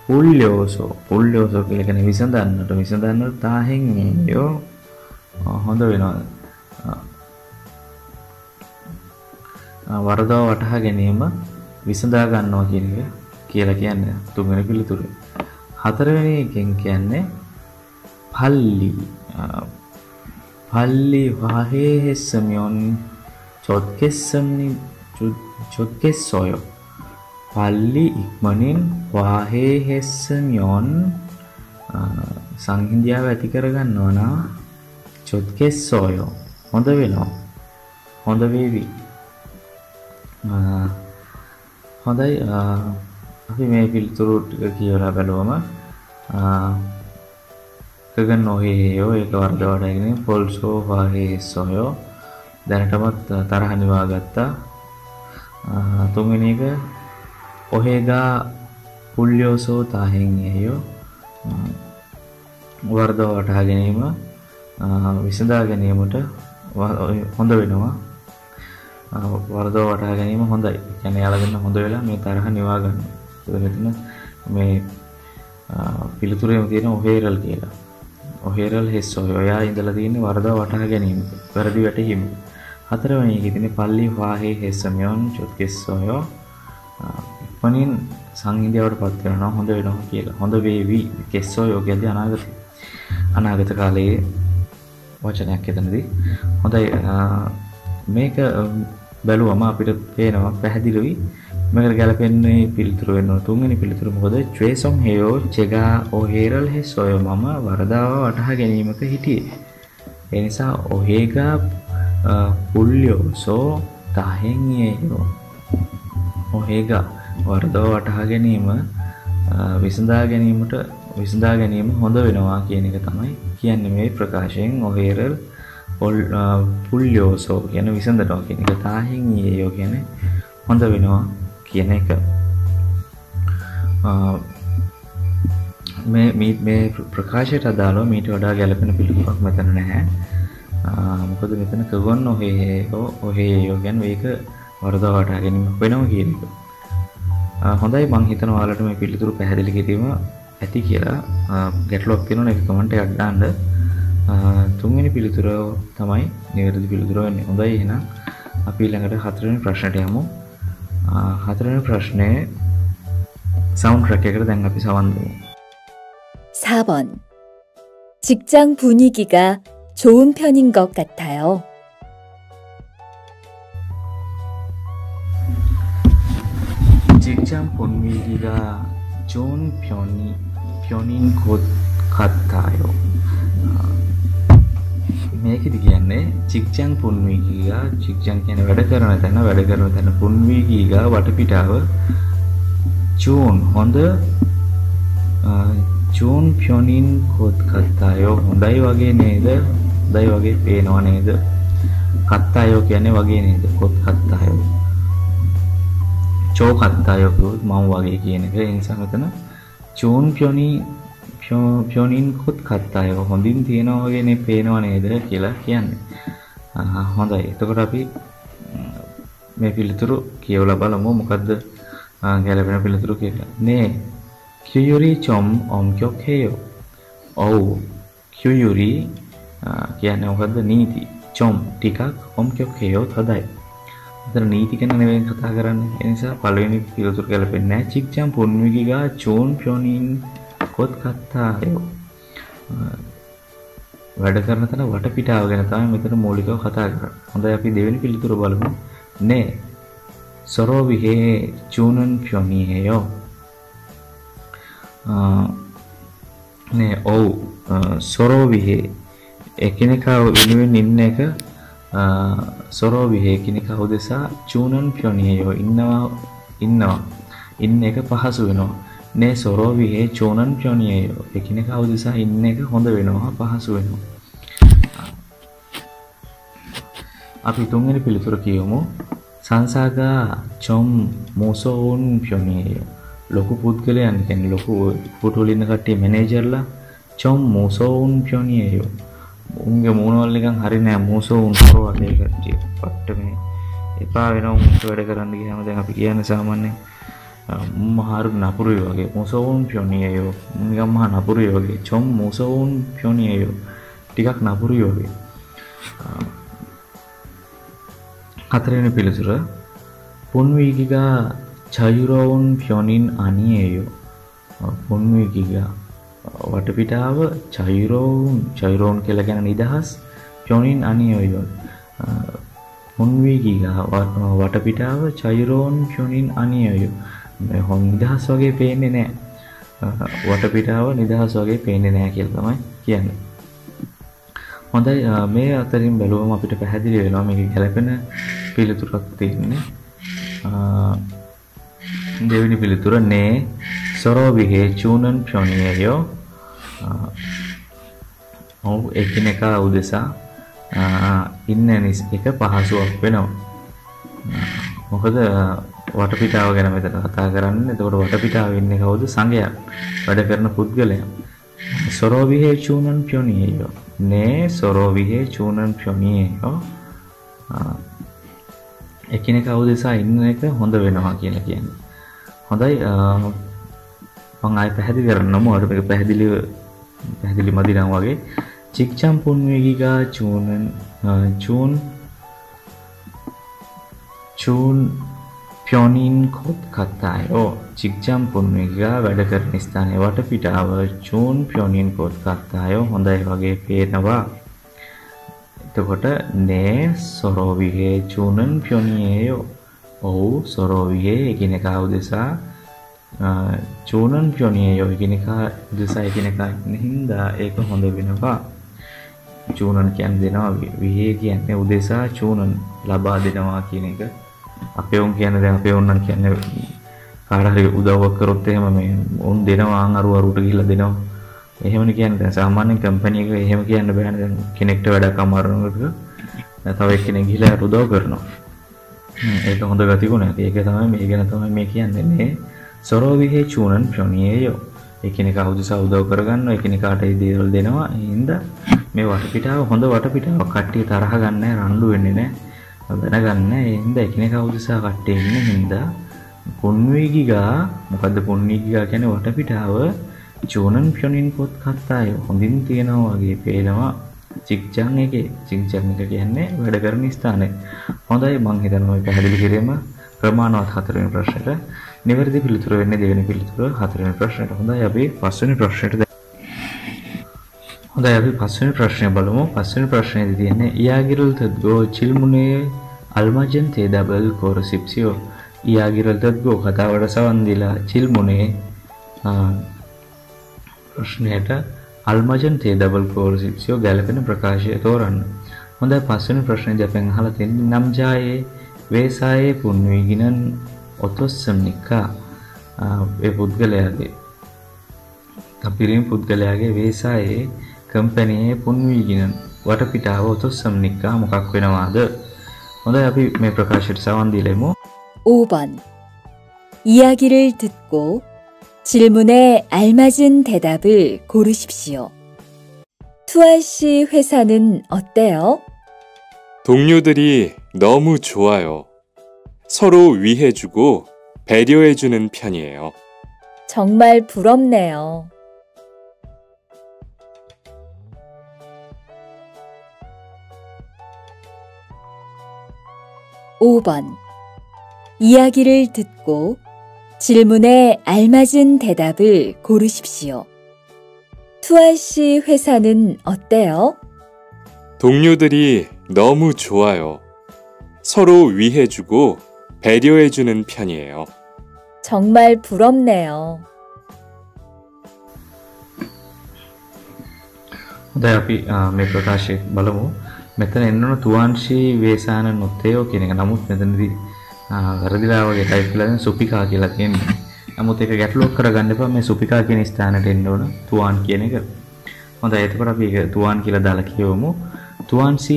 පුල්ලෝසෝ පුල්ලෝසෝ කියලා කියන්නේ විසඳන්නට විසඳන්නට තාහෙන් එයෝ හොඳ වෙනවා වරදව වටහා ගැනීම විසඳා ගන්නවා කියන එක කියලා කියන්නේ තුන්වෙනි පිළිතුර. හතරවෙනි එකෙන් කියන්නේ පල්ලි පල්ලි වහේ හෙස්සමියොන් චොත්කෙස්සම්නි චොත්කෙස්සෝයෝ Palli ikmanin wahe hessamyon sanghindiyawa athi karagannawa na chotkessoyo honda wenawa honda weevi hondai api me pilthuru tika kiyala balawama kagan oheyo eka warada wadagene polso wahe hessoyo danatamat taraha niwa gatta tunweni eka Ohega pulyoso tahengeyo warda wata ganima visada ganimata honda wenawa warda wata ganima hondai yani yala ganna honda wela me taraha niwa ganna eka metina me piluturema thiyena oheral kiyala oheral hessoyo oya indala thiyenne warda wata ganima waradi watehima හතරවෙනි එකේ තියෙන පල්ලි වාහේ හෙස්සමියොන් චොත්කෙස්සෝය පණින් සංහිඳියාවට පත් වෙනවා හොඳ වෙනවා කියලා. හොඳ වේවි. කෙස්සෝ යෝගයේදී අනාගත අනාගත කාලයේ වචනයක් එතනදී. හොඳයි මේක බැලුවම අපිට පේනවා පැහැදිලිවි. මේකට ගැලපෙන්නේ පිළිතුරු වෙනවා. තුන්වෙනි පිළිතුර මොකද? ච්වේසොන් හේයෝ චෙගා ඔහෙරල් හෙසොය මම වරදාව වටහා ගැනීමක හිටියේ. ඒ නිසා ඔහෙගා පුල්යෝසෝ තාහෙන් යේයෝ ඔහෙගා වරදව වටහා ගැනීම විසඳා ගැනීමට විසඳා ගැනීම හොඳ වෙනවා කියන එක තමයි කියන්නේ මේ ප්‍රකාශයෙන් ඔහෙරල් පුල්යෝසෝ කියන විසඳනවා කියන එක තාහින් යේයෝ කියන්නේ හොඳ වෙනවා කියන එක මේ මේ මේ ප්‍රකාශයට අදාළව මීට වඩා ගැළපෙන පිළිතුරක් මතන නැහැ. මොකද මෙතන කවන්න ඔහෙයෝ ඔහෙයෝ කියන්නේ මේක වරදව වටහා ගැනීමක් වෙනවා කියන එක. හොඳයි මං හිතනවා ඔයාලට මේ පිළිතුරු පැහැදිලි කිරීම ඇති කියලා. ගැටලුවක් තියෙනවා නම් කමෙන්ට් එකක් දාන්න. තුන්වෙනි පිළිතුර තමයි නිවැරදි පිළිතුර වෙන්නේ. හොඳයි එහෙනම් අපි ළඟට හතරවෙනි ප්‍රශ්නට යමු. හතරවෙනි ප්‍රශ්නේ සවුන්ඩ් ට්‍රැක් එකට දැන් අපි සවන් දෙමු. 사 번 직장 분위기가 좋은 편인 것 같아요. 직장 분위기가 좋은 편이, 편인 것 같아요. මේකද කියන්නේ 직장 분위기가 직장 කියන්නේ වැඩ කරන තැන වැඩ කරන තැන 분위기가 වටපිටාව 좋은 හොඳ 좋은 편인 것 같아요. හොඳයි වගේ නේද? හොඳයි වගේ පේනවා නේද? 같아요 කියන්නේ වගේ නේද? 것 같아요. චෝ කත්තායෝ කිව්වොත් මම වගේ කියන එක. ඒ නිසා මෙතන චෝන් පියෝනි පියෝනින් කුත් කත්තායෝ හොඳින් තියෙනවා වගේනේ පේනවා නේද කියලා කියන්නේ. හොඳයි. එතකොට අපි මේ පිළිතුරු කියවලා බලමු මොකද්ද ගැලපෙන පිළිතුරු කියලා. නේ kyuri chom omkyokheyo. ඔව් kyuri කියන්නේ මොකද්ද? නීති. chom ටිකක් omkyokheyo හොඳයි. එතන නීති ගැන නෙවෙයි කතා කරන්නේ. ඒ නිසා පළවෙනි පිළිතුරු ගැලපෙන්නේ නැහැ. chikcham ponwigiga chon pyonin kotkathayo. වැඩ කරන තැන වටපිටාව ගැන තමයි මෙතන මූලිකව කතා කරන්නේ. හොඳයි අපි දෙවෙනි පිළිතුර බලමු. නේ සරෝවිහේ චුනන් ෆ්‍යොනිහෙයෝ. නේ ඔව් සරෝවිහේ එකිනෙකාව වෙනුවෙන් ඉන්න එක සරෝවිහේ එකිනෙකා උදෙසා චුනන් ෆ්‍යොනිහෙයෝ ඉන්නවා ඉන්නවා ඉන්න එක පහසු වෙනවා. නේ සරෝවිහේ චුනන් ෆ්‍යොනිහෙයෝ එකිනෙකා උදෙසා ඉන්න එක හොඳ වෙනවා පහසු වෙනවා. අපි තුන්වෙනි පිළිතුර කියමු. සංසාගා චොම් මොසෝන් ෆ්‍යොනියෝ. ලොකු පුද්ගලයන් කියන්නේ ලොකු ෆොටෝවල ඉන්න කට්ටිය මැනේජර්ලා චොම් මොසෝන් ෆ්‍යොනියෝ. උන්ගේ මූණ වල නිකන් හරි නෑ මොසෝන් කරෝ වගේ කට්ටිය. පට්ට මේ එපා වෙනවා උන්ට වැඩ කරන්න ගියාම දැන් අපි කියන්නේ සාමාන්‍යයෙන් මහා නපුරුයි වගේ මොසෝන් ෆ්‍යොනියෝ. නිකන් මහා නපුරුයි වගේ චොම් මොසෝන් ෆ්‍යොනියෝ. ටිකක් නපුරුයි වගේ. හතරවෙනි පිළිතුර පොන්විගිගා චයුරෝන් ෆ්‍යොනින් අනියේයෝ. පොන්විගිගා වටපිටාව චයුරෝන් චයුරෝන් කියලා කියන නිදහස් ෆ්‍යොනින් අනියේයෝ. පොන්විගිගා වටපිටාව චයුරෝන් ෆ්‍යොනින් අනියේයෝ. මේ හොන් නිදහස් වගේ පේන්නේ නැහැ. වටපිටාව නිදහස් වගේ පේන්නේ නැහැ කියලා තමයි කියන්නේ. හොඳයි මේ අතරින් බැලුවම අපිට පැහැදිලි වෙනවා මේක ගැලපෙන පිළිතුරක් තියෙන්නේ. දෙවෙනි පිළිතුර නේ සරෝවිහේ චුනන් ෆ්‍යොනියෝ. ඔව් එකිනෙකා උදෙසා ඉන්න එක පහසුවක් වෙනවා. මොකද වටපිටාව ගැන මෙතන කතා කරන්නේ. එතකොට වටපිටාව ඉන්නේ කවුද? සංගයා. වැඩ කරන පුද්ගලයා. සරෝවිහේ චුනන් ෆ්‍යොනියෝ. නේ සරෝවිහේ චුනන් ෆ්‍යොනියෝ. එකිනෙකා උදෙසා ඉන්න එක හොඳ වෙනවා කියලා කියන්නේ. හොඳයි මම ආයෙ පැහැදිලි කරන්නම ඔයාලට මේක පැහැදිලිව පැහැදිලි මදිනම් වගේ චික්චම් පුන්වේගිකා චුනන් චුන් චුන් ෆ්‍යොනින් කොත් කතායෝ. චික්චම් පුන්වේගිකා වැඩ කරන ස්ථානයේ වටපිටාව චුන් ෆ්‍යොනින් කොත් කතායෝ හොඳයි වගේ පේනවා. එතකොට නේ සරෝවිහේ චුනන් ෆ්‍යොනියෝ. ඔව් සරෝවිහේ එකිනෙකා උදෙසා චුනන් ෆ්‍යොනියෝ එකිනෙකා උදෙසා එකිනෙකා හින්දා ඒක හොඳ වෙනවා. චුනන් කියන්නේ දෙනවා, විහේ කියන්නේ උදෙසා චුනන් ලබා දෙනවා කියන එක. අපේ උන් කියන්නේ දැන් අපේ උන් නම් කියන්නේ කාට හරි උදව්වක් කරොත් එහෙම මේ උන් දෙනවා අරු අරුට ගිහිල්ලා දෙනවා. එහෙමනේ කියන්නේ. දැන් සාමාන්‍ය කම්පැනි එකක එහෙම කියන්න බෑනේ. දැන් කෙනෙක්ට වැඩක් අමාරුනකොට තව එක්කෙනෙක් ගිහලා උදව් කරනවා. ඒක හොඳ ගතිගුණයක්. ඒක තමයි මේ ගැන තමයි මේ කියන්නේ. මේ සරෝවිහේ චුනන් ෆ්‍යොනියෝ. එකිනෙකා උදෙසා උදව් කරගන්නවා, එකිනෙකාට ඒ දේවල් දෙනවා. ඒ හින්දා මේ වටපිටාව හොඳ වටපිටාවක්. කට්ටිය තරහ ගන්න නැහැ, රණ්ඩු වෙන්නේ නැහැ, දැනගන්න නැහැ. ඒ හින්දා එකිනෙකා උදෙසා කට්ටිය ඉන්නේ හින්දා පොන්විගිගා මොකද්ද පොන්විගිගා කියන්නේ වටපිටාව චුනන් ෆ්‍යොනින් කොත් කතාය හොඳින් තියෙනවා වගේ පේනවා. චික්චන් එකේ චික්චන් එක කියන්නේ වැඩ කරන ස්ථානය. හොඳයි මම හිතනවා මේ පැහැදිලි කිරීම ප්‍රමාණවත්. හතරවෙනි ප්‍රශ්නෙට නිවැරදි පිළිතුර වෙන්නේ දෙවෙනි පිළිතුර හතරවෙනි ප්‍රශ්නෙට. හොඳයි අපි පස්වෙනි ප්‍රශ්නෙට හොඳයි අපි පස්වෙනි ප්‍රශ්නය බලමු. පස්වෙනි ප්‍රශ්නයේදී තියෙන්නේ ඉයාගිරල් තද්ගෝ චිල්මුනේ අල්මජන්තේ ඩබල් කොරසිප්සියෝ. ඉයාගිරල් තද්ගෝ කතාවට සවන් දීලා චිල්මුනේ ප්‍රශ්නයට අල්මජන් තේ ඩබල් කොරසිප්සියෝ ගැලපෙන ප්‍රකාශය තෝරන්න. හොඳයි පස්වෙනි ප්‍රශ්නේදී අපෙන් අහලා තියෙන්නේ නම්ජායේ වේසායේ පුන්විගිනන් ඔතොස්සම්නිකා. ඒ පුද්ගලයාගේ තපිරින් පුද්ගලයාගේ වේසායේ කම්පැනියේ පුන්විගිනන් වටපිටාව ඔතොස්සම්නිකා මොකක් වෙනවද? හොඳයි අපි මේ ප්‍රකාශයට සවන් දීලෙමු. 오 번 이야기를 듣고 질문에 알맞은 대답을 고르십시오. 투아 씨 회사는 어때요? 동료들이 너무 좋아요. 서로 위해주고 배려해주는 편이에요. 정말 부럽네요. 오 번. 이야기를 듣고 질문에 알맞은 대답을 고르십시오. 투아 씨 회사는 어때요? 동료들이 너무 좋아요. 서로 위해주고 배려해주는 편이에요. 정말 부럽네요. දැන් අපි මේ ප්‍රකාශය බලමු. මෙතන එන්නන තුවාන්ෂි වේසානන් ඔත්තේෝ කියන එක. නමුත් මෙතනදී වැරදිලා වගේ ටයිප් කරලා දැන් සුපිකා කියලා තියෙනවා. නමුත් ඒක ගැටලුවක් කරගන්න එපා. මේ සුපිකා කියන ස්ථානට එන්න ඕන තුවාන් කියන එක. හොඳයි. එතකොට අපි ඒක තුවාන් කියලා දාලා කියවමු. තුවාන්ෂි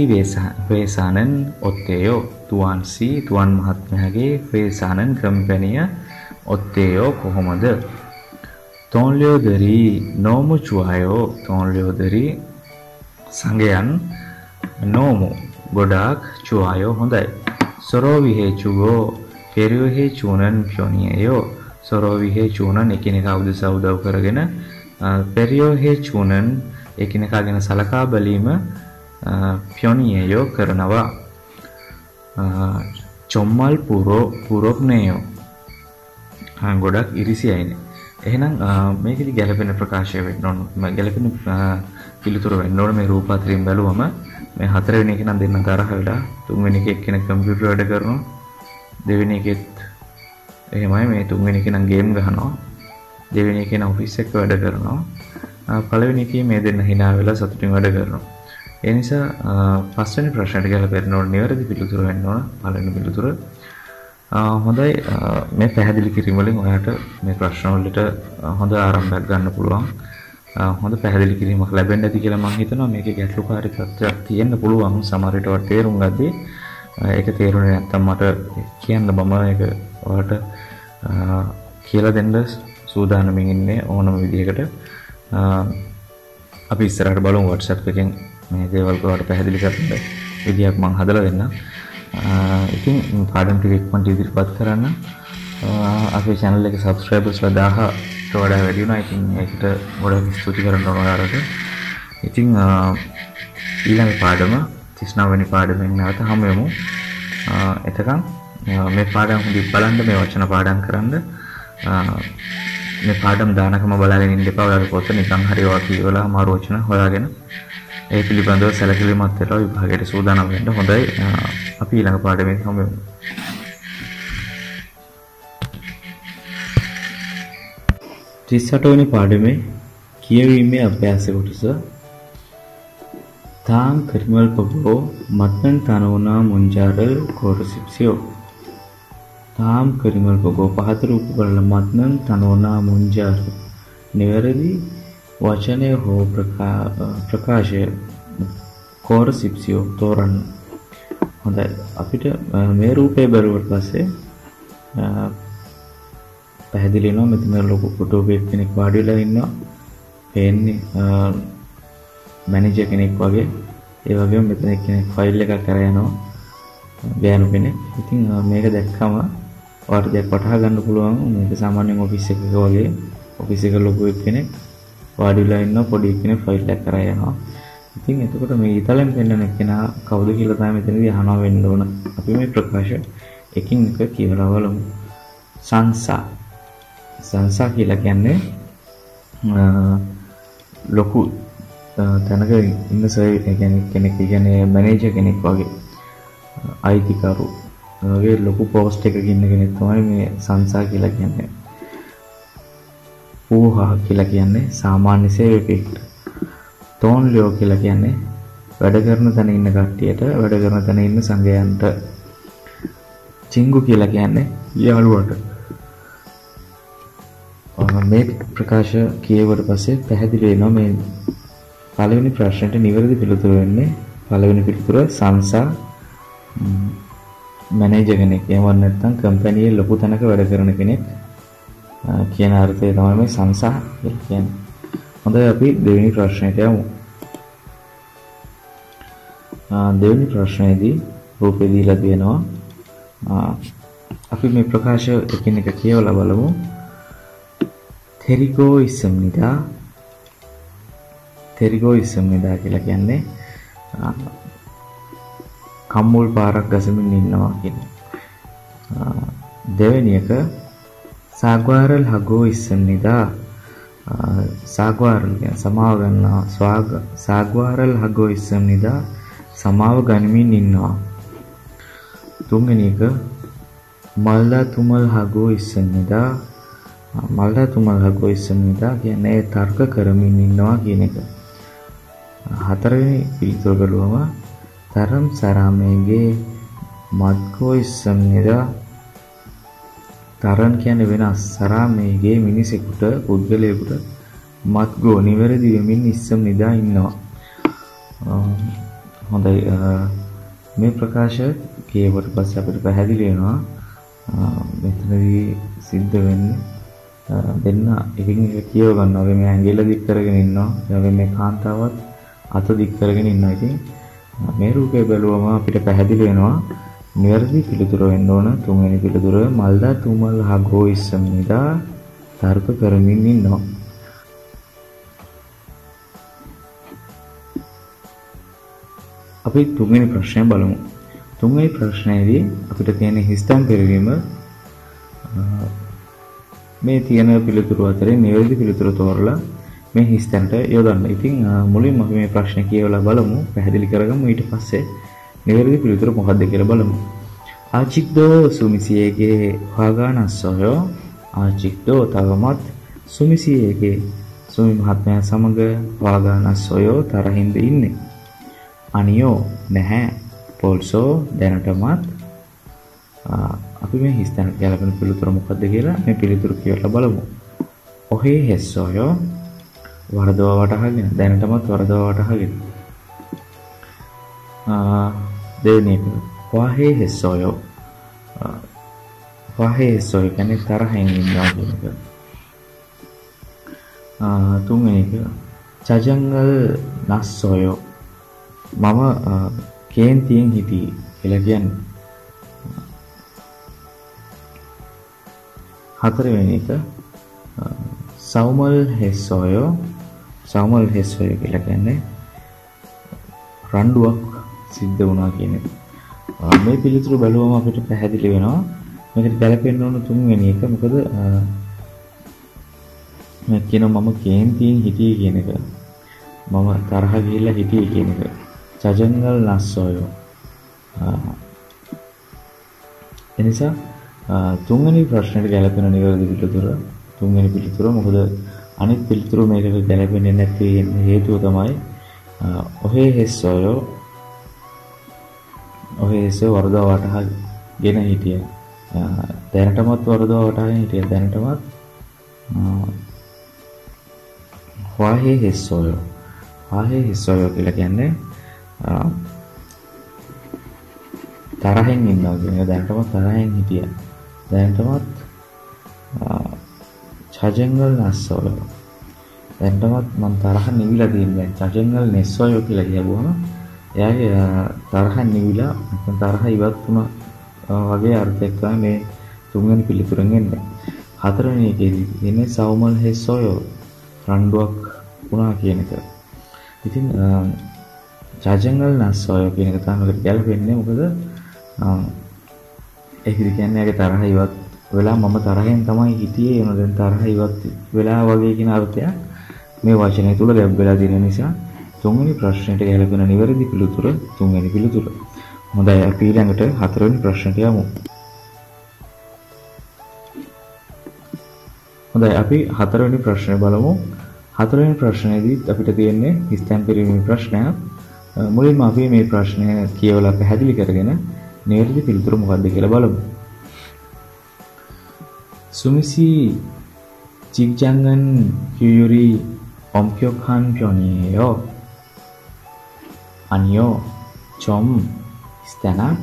වේසානන් ඔත්තේෝ. තුවාන්ෂි තුවාන් මහත්මයාගේ වේසානන් කම්පැනිය 어때요? 고호마드 동료들이 너무 좋아요. 동료들이 상계한 너무 고닥 좋아요. 혼다이 서로 위해 주고 배려해 주는 편이에요. 서로 위해 주는 에키네가 우드사 우다우 කරගෙන 배려해 주는 에키네가 ගැන සලකා බැලීම 편이에요. කරනවා 정말 부러 부럽네요. ගොඩක් ඉරිසියයිනේ. එහෙනම් මේකෙදි ගැළපෙන ප්‍රකාශය වෙන්න ඕන. ගැළපෙන පිළිතුර වෙන්න ඕන මේ රූපාන්තරයෙන් බැලුවම. මේ හතරවෙනි එක නම් දෙන්න තරහ වෙලා, තුන්වෙනි එක එක්කෙනෙක් කම්පියුටර් වැඩ කරනවා. දෙවෙනි එකෙත් එහෙමයි. මේ තුන්වෙනි එක නම් ගේම් ගහනවා. දෙවෙනි එක නම් ඔෆිස් එක වැඩ කරනවා. පළවෙනි එකේ මේ දෙන්න hina වෙලා සතුටින් වැඩ කරනවා. ඒ නිසා පස්වෙනි ප්‍රශ්නයට ගැළපෙන්න ඕන නිවැරදි පිළිතුර වෙන්න ඕන. පළවෙනි පිළිතුර හොඳයි. මේ පැහැදිලි කිරීම වලින් ඔයාලට මේ ප්‍රශ්න වලට හොඳ ආරම්භයක් ගන්න පුළුවන්. හොඳ පැහැදිලි කිරීමක් ලැබෙන්න ඇති කියලා මම හිතනවා. මේකේ ගැටලුකාරී තත්ත්වයක් තියෙන්න පුළුවන්. සමහර විට ඔයාලා තේරුම් ගද්දී ඒක තේරුනේ නැත්නම් මට කියන්න බම ඒක ඔයාලට කියලා දෙන්න සූදානම්මින් ඉන්නේ ඕනම විදිහකට. අපි ඉස්සරහට බලමු WhatsApp එකෙන් මේ දේවල් ඔයාලට පැහැදිලි කරන්න විදියක් මම හදලා දෙන්නම්. ඉතින් පාඩම් ටික ඉක්මනට ඉදිරිපත් කරන්න. අපේ channel එක subscribers දාහ ට වඩා වැඩි වුණා. ඉතින් ඒකට ගොඩක් ස්තුති කරන්න ඕන ආරක. ඉතින් ඊළඟ පාඩම තිස් නව වෙනි පාඩමෙන් නැවත හමු වෙමු. එතකන් මේ පාඩම් හොඳින් බලන්න, මේ වචන පාඩම් කරන්න. මේ පාඩම් දානකම බලාගෙන ඉන්න එපා. ඔයාලා පොත නිකන් හරි ඔයා කියවලා අමාරු වචන හොයාගෙන ඒ පිළිබඳව සැලකිලිමත් වෙලා විභාගයට සූදානම් වෙන්න. හොඳයි. අපි ඊළඟ පාඩමෙන් හමු වෙමු. තිස් අට වෙනි පාඩමේ කියවීමේ අභ්‍යාස කොටස. තාං කර්මල් පබෝ මත්න් තනෝනා මුංජාරල් කොරසිප්සියෝ. තාම් කර්මල් පබෝ පහතර උපකරණ මත්න් තනෝනා මුංජාර. නිවැරදි වචනය හෝ ප්‍රකාශය කෝරසිප්සියෝ තෝරන්න. හොඳයි. අපිට මේ රූපය බැලුවට පස්සේ පැහැදිලි වෙනවා මෙතන ලොකු ෆොටෝග්‍රැෆර් කෙනෙක් වාඩි වෙලා ඉන්නවා. පේන්නේ මැනේජර් කෙනෙක් වගේ. ඒ වගේම මෙතන එක්කෙනෙක් ෆයිල් එකක් අර යනවා. ගෑනු කෙනෙක්. ඉතින් මේක දැක්කම ඔයාලට දැක් වටහා ගන්න පුළුවන් මේක සාමාන්‍යයෙන් ඔෆිස් එකක වගේ ඔෆිස් එක ලොකු කෙනෙක් වාඩි වෙලා ඉන්න පොඩි කෙනෙක් ෆයිල් එකක් කරා යනවා. ඉතින් එතකොට මේ ඉතලෙන් පෙන්නන කෙනා කවුද කියලා තමයි මෙතනදී අහනවා වෙන්න ඕන. අපි මේ ප්‍රකාශ එකින් එක කියලා බලමු. සංසා. සංසා කියලා කියන්නේ ලොකු තැනක ඉන්න සර් කෙනෙක්, කියන්නේ මැනේජර් කෙනෙක් වගේ, අයිතිකරු වගේ ලොකු පෝස්ට් එකක ඉන්න කෙනෙක් තමයි මේ සංසා කියලා කියන්නේ. පූහා කියලා කියන්නේ සාමාන්‍ය සේවකයෙක්ට. තෝන්ලියෝ කියලා කියන්නේ වැඩ කරන තැන ඉන්න කට්ටියට, වැඩ කරන තැන ඉන්න සංගයන්ට. චිංගු කියලා කියන්නේ යාළුවට. මේ ප්‍රකාශ කියවට පස්සේ පැහැදිලි වෙනවා මේ පළවෙනි ප්‍රශ්නෙට නිවැරදි පිළිතුර වෙන්නේ පළවෙනි පිළිතුර සංසා මැනේජර් කෙනෙක්. එහෙම නැත්නම් කම්පැනියේ ලොකු තැනක වැඩ කරන කෙනෙක් කියන අර්ථය තමයි මේ සංසා කියන්නේ. හොඳයි. අපි දෙවෙනි ප්‍රශ්නයට යමු. දෙවෙනි ප්‍රශ්නයේදී රූපේ දීලා තියෙනවා අපි මේ ප්‍රකාශය එකින් එක කියවලා බලමු තෙරිගෝයිසම්නිදා තෙරිගෝයිසම්නිදා කියලා කියන්නේ කම්මුල් පාරක් ගසමින් ඉන්නවා කියන දෙවෙනි එක සාග්වාරල් හගෝයිසම්නිදා සාග්වාරල් කියන්නේ සමාව ගන්නවා ස්වාග සාග්වාරල් හගෝයිසම්නිදා සමාව ගනිමින් ඉන්නවා තුන්වෙනි එක මල්ලා තුමල් හගෝ ඉස්සනිදා මල්ලා තුමල් හගෝ ඉස්සනිදා කියන්නේ තර්ක කරමින් ඉන්නවා කියන එක හතරවෙනි පිළිතුර බලුවම තරම් සරාමේගේ මත්කෝ ඉස්සනිදා තරන් කියන්නේ වෙනස් සරාමේගේ මිනිසෙකුට පුද්ගලයෙකුට මත්ගෝ නිවැරදි වෙමින් ඉස්සනිදා ඉන්නවා හොඳයි මේ ප්‍රකාශය කියවට පස්සේ අපිට පැහැදිලි වෙනවා මෙතනදී සිද්ධ වෙන්නේ දෙන්න එකින් එක කියව ගන්නවා වගේ මේ ඇඟිල්ල දික් කරගෙන ඉන්නවා ඒ වගේ මේ කාන්තාවත් අත දික් කරගෙන ඉන්නවා ඉතින් මේ රූපය බලුවම අපිට පැහැදිලි වෙනවා නිවැරදි පිළිතුර වෙන්න ඕන තුන්වෙනි පිළිතුර මල්දා තුමල් හගෝ ඉස්සම්නිදා තර්ක කරමින් ඉන්නවා අපි තුන්වෙනි ප්‍රශ්නය බලමු. තුන්වෙනි ප්‍රශ්නයේදී අපිට තියෙන හිස්තම් පෙරවීම මේ තියෙන පිළිතුරු අතරින් නිවැරදි පිළිතුර තෝරලා මේ හිස්තන්ට යොදන්න. ඉතින් මුලින්ම අපි මේ ප්‍රශ්නේ කියවලා බලමු, පැහැදිලි කරගමු ඊට පස්සේ නිවැරදි පිළිතුර මොකක්ද කියලා බලමු. ආචික්දෝ සුමිසියේගේ භාගානස්සය ආචික්දෝ තවමත් සුමිසියේගේ සුමි මහත්මයා සමග භාගානස්සය තරහින්ද ඉන්නේ. අනියෝ නැහැ පොල්සෝ දැනටමත් අපි මේ හිස්තන ගැලපෙන පිළිතුර මොකද්ද කියලා මේ පිළිතුර කියවලා බලමු. ඔහේ හෙස්සෝය වරදව වටහාගෙන දැනටමත් වරදව වටහාගෙන. ආ දෙවෙනි වහේ හෙස්සෝය වහේ හෙස්සෝය කියන්නේ තරහින් ඉන්නවා කියන එක. ආ තුන්වෙනි චජංගල් නස්සෝය මම කේන්තියෙන් හිටියේ කියලා කියන්නේ. හතරවෙනි එක සෞමල් හෙස්සෝය සෞමල් හෙස්සෝය කියලා කියන්නේ රණ්ඩුවක් සිද්ධ වුණා කියන එක. මේ පිළිතුරු බලුවම අපිට පැහැදිලි වෙනවා මේකට ගැලපෙන්න ඕන තුන්වෙනි එක මොකද මම කියනවා මම කේන්තියෙන් හිටියේ කියන එක. මම තරහ ගිහිල්ලා හිටියේ කියන එක. චජංගල් නස්සෝය එනිසා තුන්වෙනි ප්‍රශ්නෙට ගැලපෙන නිවැරදි පිළිතුර තුන්වෙනි පිළිතුර මොකද අනිත් පිළිතුර මේකට ගැලපෙන්නේ නැති හේතුව තමයි ඔහේ හෙස්සෝය ඔහේ හෙස්සෝ වරදව වටහාගෙන හිටිය දැනටමත් වරදව වටහාගෙන හිටිය දැනටමත් වාහේ හෙස්සෝය වාහේ හෙස්සෝය කියලා කියන්නේ තරහෙන් ඉන්නවා කියන එක දැනටමත් තරහෙන් හිටියා දැනටමත් චජංගල් නස්සෝය දැනටමත් මම තරහ නිවිලා තියෙනවා චජංගල් නස්සෝය කියලා කියවුවම එයාගේ තරහ නිවිලා නැත්නම් තරහ ඉවත් වුණා වගේ අර්ථයක් තමයි මේ තුන්වෙනි පිළිතුරෙන් එන්නේ හතරවෙනි එකේදී කියන්නේ සෞමල් හෙස්සෝය රණ්ඩුවක් වුණා කියන එක ඉතින් චජංගල් නස්සෝය කියන එක තමයි අපිට ගැලපෙන්නේ මොකද ඒකද කියන්නේ ආගේ තරහ ඉවත් වෙලා මම තරහෙන් තමයි හිටියේ එන දැන් තරහ ඉවත් වෙලා වගේ කියන අර්ථයක් මේ වචනය තුල ගැබ් වෙලා තියෙන නිසා තුන්වෙනි ප්‍රශ්නෙට ගැලපෙන නිවැරදි පිළිතුර තුන්වෙනි පිළිතුර. හොඳයි අපි ළඟට හතරවෙනි ප්‍රශ්නට යමු. හොඳයි අපි හතරවෙනි ප්‍රශ්නේ බලමු. හතරවෙනි ප්‍රශ්නේදී අපිට තියෙන්නේ ස්ථාන පරිවර්තන ප්‍රශ්නයක්. මුලින්ම අපි මේ ප්‍රශ්නය කියවලා පැහැදිලි කරගෙන නිවැරදි පිළිතුර මොකක්ද කියලා බලමු. සුමිසි චිග්ජංගන් කියුරි ඔම්කියොඛන් පියොනියෝ අනියෝ චොම් ස්තනක්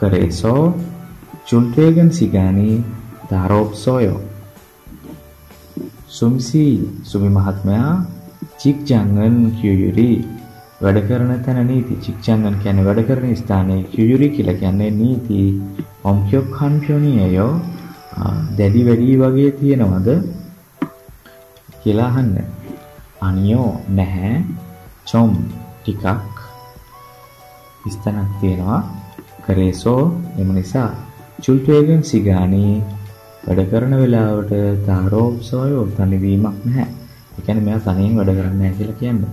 කරේසෝ චුල්ටේගන් සිගානි දාරෝප්සෝයෝ සුමිසි සුමි මහත්මයා චිග්ජංගන් කියුරි වැඩ කරන තැන නීති, චික්චන්දන් කියන්නේ වැඩ කරන ස්ථානයේ, කියුරි කියලා කියන්නේ නීති, ඔම්කියෝ කම්පියෝනියෝ දැඩි වැඩි වගේ තියෙනවද කියලා අහන්න. අනියෝ නැහැ, චොම් ටිකක් ස්ථානක් තියෙනවා, කරේසෝ එම නිසා චුල්ටේගෙන් සිගානී වැඩ කරන වෙලාවට තාරෝපසෝයෝ තනිවීමක් නැහැ. ඒ කියන්නේ මෙයා තනියෙන් වැඩ කරන්නේ නැහැ කියලා කියන්නේ.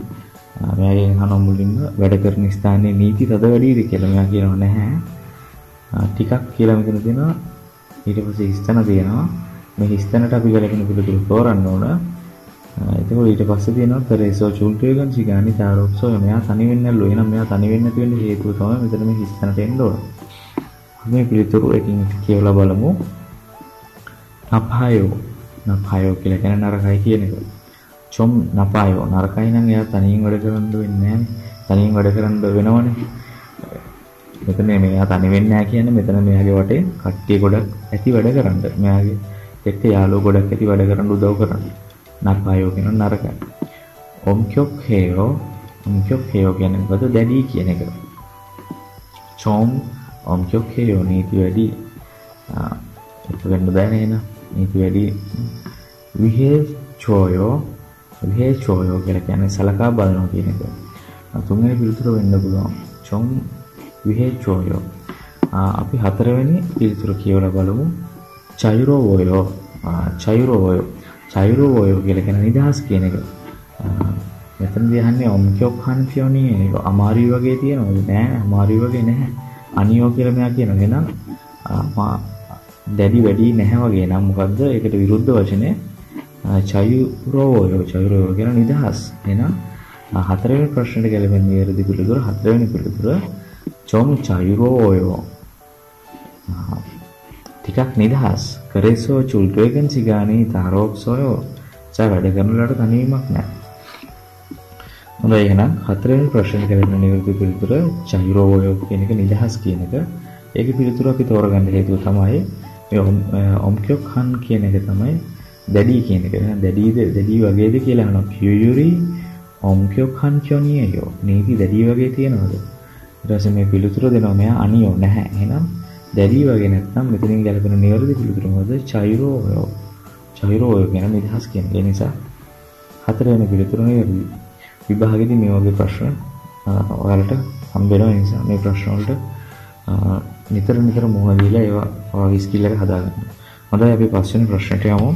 මෙයාගෙන් අහනවා මුලින්ම වැඩ කරන ස්ථානයේ නීති තද වැඩිද කියලා. මෙයා කියනවා නැහැ, ටිකක් කියලා මෙතන දෙනවා. ඊට පස්සේ ස්ථාන දෙනවා. මේ ස්ථානට අපි ගලගෙන පිළිතුරු තෝරන්න ඕන. එතකොට ඊට පස්සේ දෙනවා කරේසෝ චුල්ටේගෙන් සිගානී තාරෝපසෝයෝ. මෙයා තනි වෙන්නලු. එහෙනම් මෙයා තනි වෙන්න තියෙන හේතුව තමයි මෙතන මේ ස්ථානට එන්න ඕන. මේ පිළිතුරු එකින් එක කියවලා බලමු. නපායෝ නපායෝ කියලා කියන නරකයි කියන එක. චොම් නපායෝ නරකයි නම් එයා තනියෙන් වැඩ කරන්න වෙන්නේ නැහැ. තනියෙන් වැඩ කරන්න වෙනවනේ. මෙතන මෙයා තනි වෙන්නේ නැහැ කියන්නේ මෙතන මෙයාගේ වටේ කට්ටිය ගොඩක් ඇති වැඩ කරන්න. මෙයාගේ එක්ක යාළුවෝ ගොඩක් ඇති වැඩ කරන්න උදව් කරන්න. නපායෝ කියන නරකයි. ඔම්කියොක් හේයෝ ඔම්කියොක් හේයෝ කියන්නේ මොකද? දැඩි කියන එක. චොම් ඔම්කියොක් හේයෝ නීති වැඩි. ඒක වෙන්න බෑනේ නේද? නීති වැඩි. විහෙස් චෝයෝ විහෙස් චෝයෝ කියලා කියන්නේ සලකා බලනවා කියන එක. තුන්වෙනි පිළිතුර වෙන්න පුළුවන්. චොම් විහෙස් චෝයෝ. අපි හතරවෙනි පිළිතුර කියවලා බලමු. චෛරෝ වයෝ චෛරෝ වයෝ චෛරෝ වයෝ කියලා කියන නිදහස් කියන එක. මෙතනදී අහන්නේ ඔම්කියොක් හන්ෆියෝනි ඒක අමාරි වගේ තියෙනවද? නෑ, අමාරි වගේ නැහැ. අනියෝ කියලා මෙයා කියනවා. එහෙනම් දැඩි වැඩි නැහැ වගේ නම් මොකද්ද? ඒකට විරුද්ධ වචනේ චෛරෝයෝ. චෛරෝයෝ කියන නිදහස්. එහෙනම් හතරවෙනි ප්‍රශ්නෙට ගැලපෙන නිවැරදි පිළිතුර හතරවෙනි පිළිතුර චොම් චෛරෝයෝ. ටිකක් නිදහස්. කරේසෝ චුල්ටේගෙන් සිගානී තාරෝපසෝයෝ. චා වැඩ කරන වලට තනියමක් නැහැ. හොඳයි, එහෙනම් හතරවෙනි ප්‍රශ්නෙට ගැලපෙන නිවැරදි පිළිතුර චෛරෝයෝ කියන එක නිදහස් කියන එක. ඒකේ පිළිතුර අපි තෝරගන්න හේතුව තමයි මේ ඔම්කියොක් ඛන් කියන එක තමයි දැඩි කියන එක. දැඩිද දැඩි වගේද කියලා අහනවා. කියුරි ඔම්කියෝ කන්චෝනියෝ නීති දැඩි වගේ තියනවාද? ඊට පස්සේ මේ පිළිතුර දෙනවා මෙයා අනියෝ නැහැ. එහෙනම් දැඩි වගේ නැත්නම් මෙතනින් ගැලපෙන නිවැරදි පිළිතුර මොකද? චෛරෝයෝ. චෛරෝයෝ කියන නිදහස් කියන ඒ නිසා හතරවෙනි පිළිතුර නිවැරදි. විභාගෙදී මේ වගේ ප්‍රශ්න ඔයාලට හම්බ වෙනවා. ඒ නිසා මේ ප්‍රශ්න වලට නිතර නිතර මොහොත දීලා ඒවා ඔයාගේ ස්කිල් එක හදාගන්න. හොඳයි, අපි පස්වෙනි ප්‍රශ්නට යමු.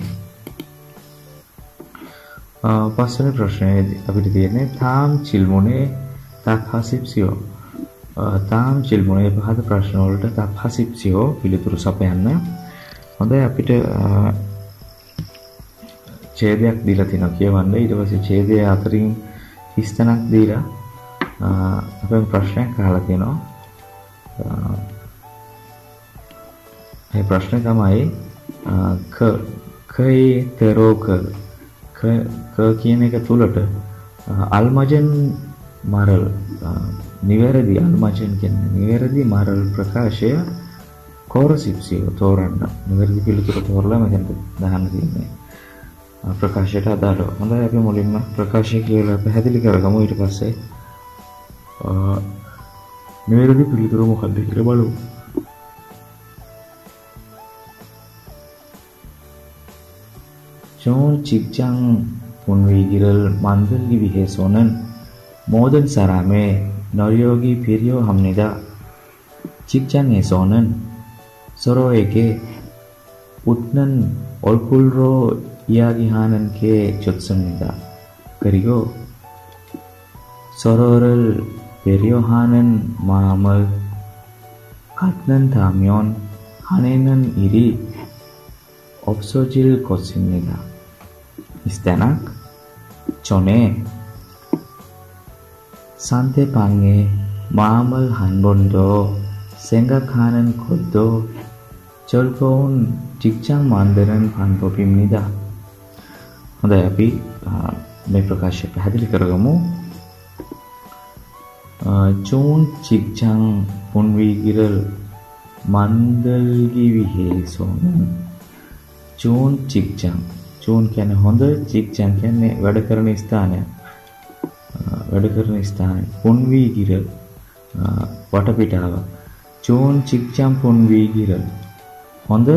පස්වෙනි ප්‍රශ්නයේදී අපිට තියෙන්නේ තාම් චිල්මුනේ තක්හසිප්සියෝ. තාම් චිල්මුනේ පහත ප්‍රශ්න වලට තක්හසිප්සියෝ පිළිතුරු සපයන්න. හොඳයි, අපිට ඡේදයක් දීලා තිනවා කියවන්න. ඊට පස්සේ ඡේදය අතරින් හිස්තනක් දීලා අපෙන් ප්‍රශ්නයක් අහලා තිනවා. ඒ ප්‍රශ්නේ තමයි ක කේ තරෝක ක කියන එක තුලට අල්මජන් මරල් නිවැරදි අල්මජන් කියන්නේ නිවැරදි මරල් ප්‍රකාශය කෝරසිප්සියෝ තෝරන්න. නිවැරදි පිළිතුර තෝරලා මෙතන දාන්න තියෙන්නේ ප්‍රකාශයට අදාළව. හොඳයි, අපි මුලින්ම ප්‍රකාශය කියලා පැහැදිලි කරගමු. ඊට පස්සේ නිවැරදි පිළිතුර මොකක්ද කියලා බලමු. Chon Chikchang Punwi Giral Mandalgi Vihesonan Modern Sarame Noryogi Pirio Hamnida Chikchang Esonan Soroeke Utnan Olkulro Yagihanan Ke Chotsunida Karigo Sororal Periohanan Mamal Katnan Tamyon Hanenan Iri Opsojil Kosinida ඉස්තනක් චොනේ සන්තේ පංගේ මාමල් හන්බොන්ඩෝ සෙන්ගඛානන් කොද්දෝ චොල්කෝන් චික්චන් මන්දරන් පන්පොපිම් නිදා. හොඳයි, අපි මේ ප්‍රකාශය පැහැදිලි කරගමු. චූන් චික්චන් පුන්විගිරල් මන්දල්ගි විහෙසොන චූන් චික්චන් චූන් කියන්නේ හොඳ, චික්චන් කියන්නේ වැඩ කරන ස්ථානය. වැඩ කරන ස්ථානය පොන්වී ගිරල් වටපිටාව චෝන් චික්ජම් පොන්වී ගිරල් හොඳ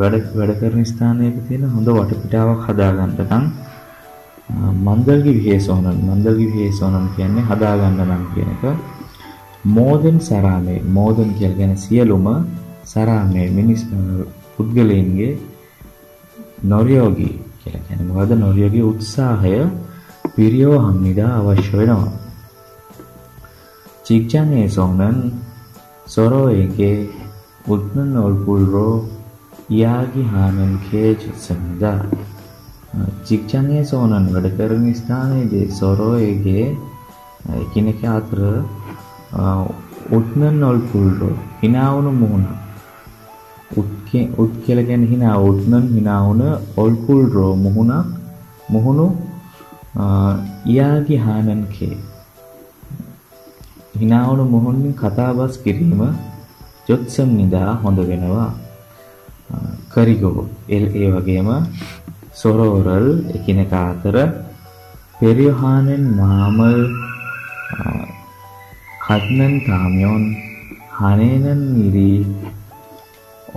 වැඩ වැඩ කරන ස්ථානයක තියෙන හොඳ වටපිටාවක් හදාගන්න නම් මන්දල්ගේ විහෙසෝනන් මන්දල්ගේ විහෙසෝනන් කියන්නේ හදාගන්න නම් කියන එක මෝදන් සරාමේ මෝදන් කියලා කියන්නේ සියලුම සරාමේ මිනිස් පුද්ගලයන්ගේ නොරියෝගී කියලා කියන්නේ මොකද නොරියෝගී උත්සාහය පිරියව හම්නිදා අවශ්‍ය වෙනවා චික්ජන්නේ සෝනන් සොරෝයේගේ මුත්නන් ඔල්පුල්රෝ යාගි හාමන් කේජ් සඳා චික්ජන්නේ සෝනන් වැඩ කරන ස්ථානයේදී සොරෝයේගේ එකිනෙක අතර උත්නන් ඔල්පුල්රෝ hinaunu muhuna උත්කේ උත් කියලා කියන්නේ hina උත්නන් hinauna ඔල්පුල්රෝ මුහුණා මුහුණු යාගි හාමන් කේ hinaunu muhunni කතාබස් කිරීම ජොත්සම් නිදා හොඳ වෙනවා කරිගෝ එල් ඒ වගේම සොරෝරල් එකිනෙක අතර පෙරියහානෙන් මාමල් කත්නන් තාමියොන් හනේනන් නිරි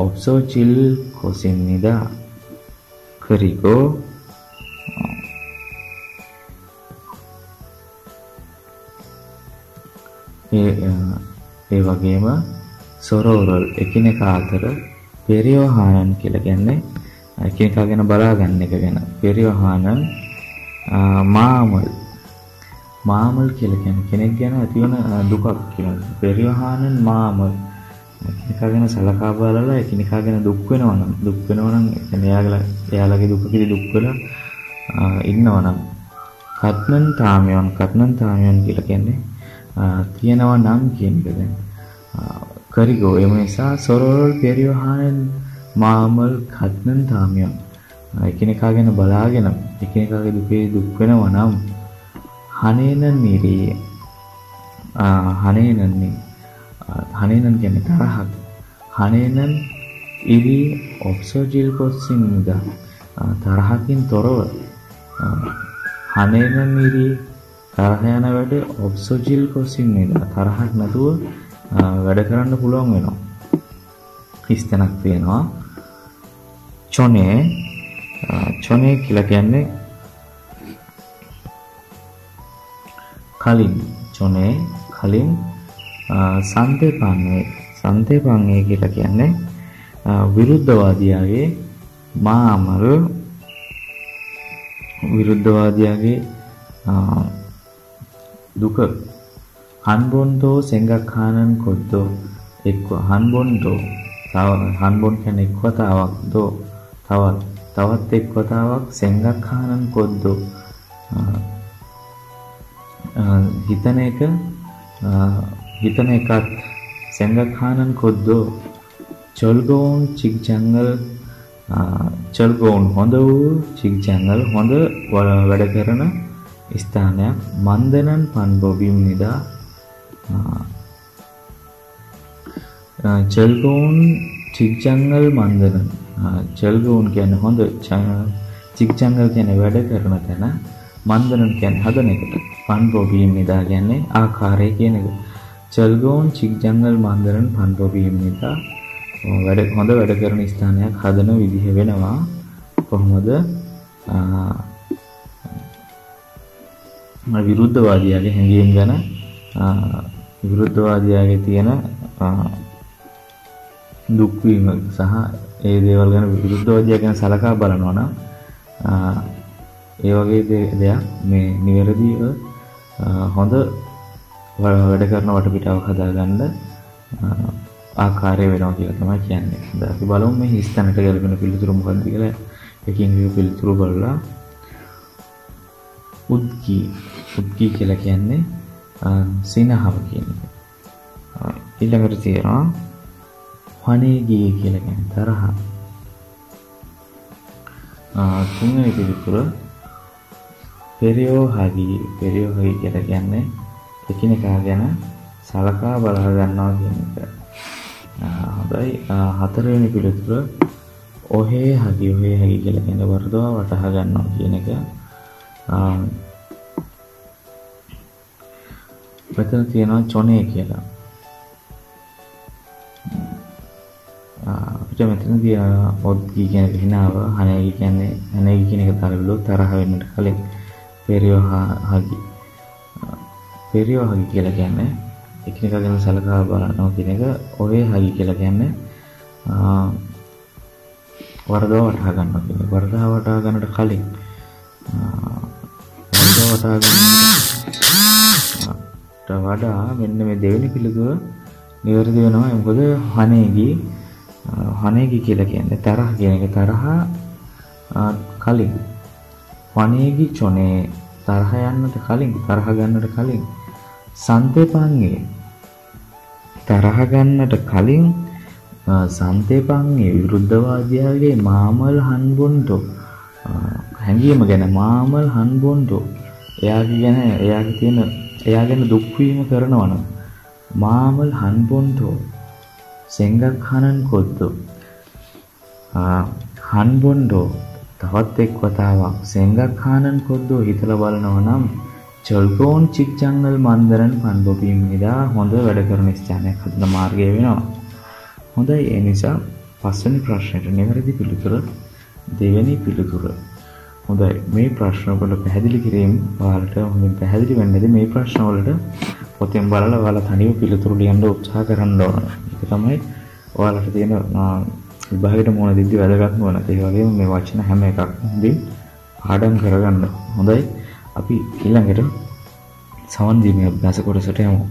ඔප්සෝචිල් කොසින් නිදා කරිගෝ ඒ ඒ වගේම සොරෝරල් එකිනෙක අතර පෙරියෝහානන් කියලා කියන්නේ එකිනෙකා ගැන බලා ගන්න එක ගැන පෙරියෝහානන් මාමල් මාමල් කියලා කියන්නේ කෙනෙක් ගැන ඇතිවන දුකක් කියලා පෙරියෝහානන් මාමල් එකිනෙකා ගැන සලකා බලලා එකිනෙකා ගැන දුක් වෙනවා නම් දුක් වෙනවා නම් එතන එයාලා එයාලගේ දුක පිළි දුක් වෙලා ඉන්නවා නම් කත්නන් තාමියන් කත්නන් තාමියන් කියලා කියන්නේ තියනවා නම් කියන එක දැන් කරිගෝ එම නිසා සොරෝල් පෙරියෝහානෙන් මාමල් කත්නන් තාමියන් එකිනෙකා ගැන බලාගෙන එකිනෙකාගේ දුකේ දුක් වෙනවා නම් හනේනන් නිරේ හනේනන් හනේනන් කියන්නේ තරහක් හනේනන් ඉරි ඔප්සෝජිල් කොසින් නිදා තරහකින් තොරව හනේනන් නිරේ තරහ යන වැඩ ඔප්සෝජිල් කොසින් නිදා තරහක් නැතුව වැඩ කරන්න පුළුවන් වෙනවා. හිස්තනක් තියෙනවා. චොනේ චොනේ කියලා කියන්නේ කලින් චොනේ කලින් සන්තේපන්නේ සන්තේපන්නේ කියලා කියන්නේ විරුද්ධවාදියාගේ මාමල් විරුද්ධවාදියාගේ දුක Hanbon-do senggakhanan koddo ekwa Hanbon-do Hanbon කියන්නේ එක්වතාවක් do තවත් තවත් එක්වතාවක් senggakhanan koddo හිතන එක හිතන එකත් senggakhanan koddo cholgon chikjangal cholgon හොඳ වූ chikjangal හොඳ වැඩ කරන ස්ථානයක් මන්දනන් පන්බොබිම් නිදා චල්ගෝන් චික්ජංගල් මන්දන චල්ගෝන් කියන්නේ හොඳ චික්ජංගල් කියන්නේ වැඩ කරන තැන මන්දනන් කියන්නේ හදන එකට පන්බොබීම් නිදා කියන්නේ ආකාරය කියන එක චල්ගෝන් චික්ජංගල් මන්දනන් පන්බොබීම් නිදා වැඩ හොඳ වැඩ කරන ස්ථානයක් හදන විදිහ වෙනවා කොහොමද විරුද්ධවාදියාගේ හැඟීම් ගැන විරුද්ධවාදියාගේ තියෙන දුක් වීම සහ ඒ දේවල් ගැන විරුද්ධවාදියා ගැන සලකා බලනවා නම් ඒ වගේ දෙයක් මේ නිවැරදිව හොඳ වැඩ කරන වටපිටාවක් හදාගන්න ආකාරය වෙනවා කියලා තමයි කියන්නේ. දැන් අපි බලමු මේ හිස්තැනට ගැලපෙන පිළිතුරු මොකක්ද කියලා. එකකින් මේ පිළිතුරු බලලා උද්කි උද්කි කියලා කියන්නේ සිනහව කියන එක. ඊළඟට තියෙනවා වනේගී කියලා කියන තරහ. තුන්වෙනි පිළිතුර පෙරියෝහාගී පෙරියෝහාගී කියලා කියන්නේ එකිනෙකා ගැන සලකා බලා ගන්නවා කියන එක. හොඳයි හතරවෙනි පිළිතුර ඔහේ හාගී ඔහේ හාගී කියලා කියන වර්ධව වටහා ගන්නවා කියන එක. මෙතන තියෙනවා චොනේ කියලා. අපිට මෙතන තියෙනවා ඔද්ගී කියන්නේ හිනාව, හනේගි කියන්නේ හනේගි කියන එක තරවලු තරහ වෙන්නට කලින් පෙරියෝහාගි. පෙරියෝහාගි කියලා කියන්නේ එකිනෙකා ගැන සලකා බලනවා කියන එක. ඔය හාගි කියලා කියන්නේ වරදව වටහා ගන්නවා කියන එක. වරදව වටහා ගන්නට කලින් වරදව වටහා ගන්න වඩා මෙන්න මේ දෙවෙනි පිළිතුර නිවැරදි වෙනවා. මොකද හනේගි හනේගි කියලා කියන්නේ තරහ කියන එක. තරහ කලින් වනේගි චොනේ තරහ යන්නට කලින් තරහ ගන්නට කලින් සන්තේපංගේ තරහ ගන්නට කලින් සන්තේපංගේ විරුද්ධවාදියාගේ මාමල් හන්බොන්ටෝ හැංගීම ගැන මාමල් හන්බොන්ටෝ එයාගේ ගැන එයාගේ තියෙන එයා ගැන දුක් වීම කරනවා නම් මාමල් හන්බොන්ටෝ සෙන්ගක් හනන් කොද්දෝ හන්බොන්ටෝ තවත් එක් වතාවක් සෙන්ගක් හනන් කොද්දෝ හිතලා බලනවා නම් චල්ගෝන් චික් ජංගල් මන්දරන් පන්බොපින් මිදා හොඳ වැඩ කරන ස්ථානයක් හදන මාර්ගය වෙනවා. හොඳයි, ඒ නිසා පස්වෙනි ප්‍රශ්නෙට නිවැරදි පිළිතුර දෙවෙනි පිළිතුර. හොඳයි, මේ ප්‍රශ්න වල පැහැදිලි කිරීම ඔයාලට හොඳින් පැහැදිලි වෙන්නද මේ ප්‍රශ්න වලට පොතෙන් බලලා ඔයාලා තනිව පිළිතුරු ලියන්න උත්සාහ කරන්න ඕන. ඒක තමයි ඔයාලට තියෙන විභාගයට මොන දෙද්දි වැදගත් වුණා. ඒ වගේම මේ වචන හැම එකක්ම හොඳින් පාඩම් කරගන්න. හොඳයි, අපි ඊළඟට සවන් දීමේ අභ්‍යාස කොටසට යමු.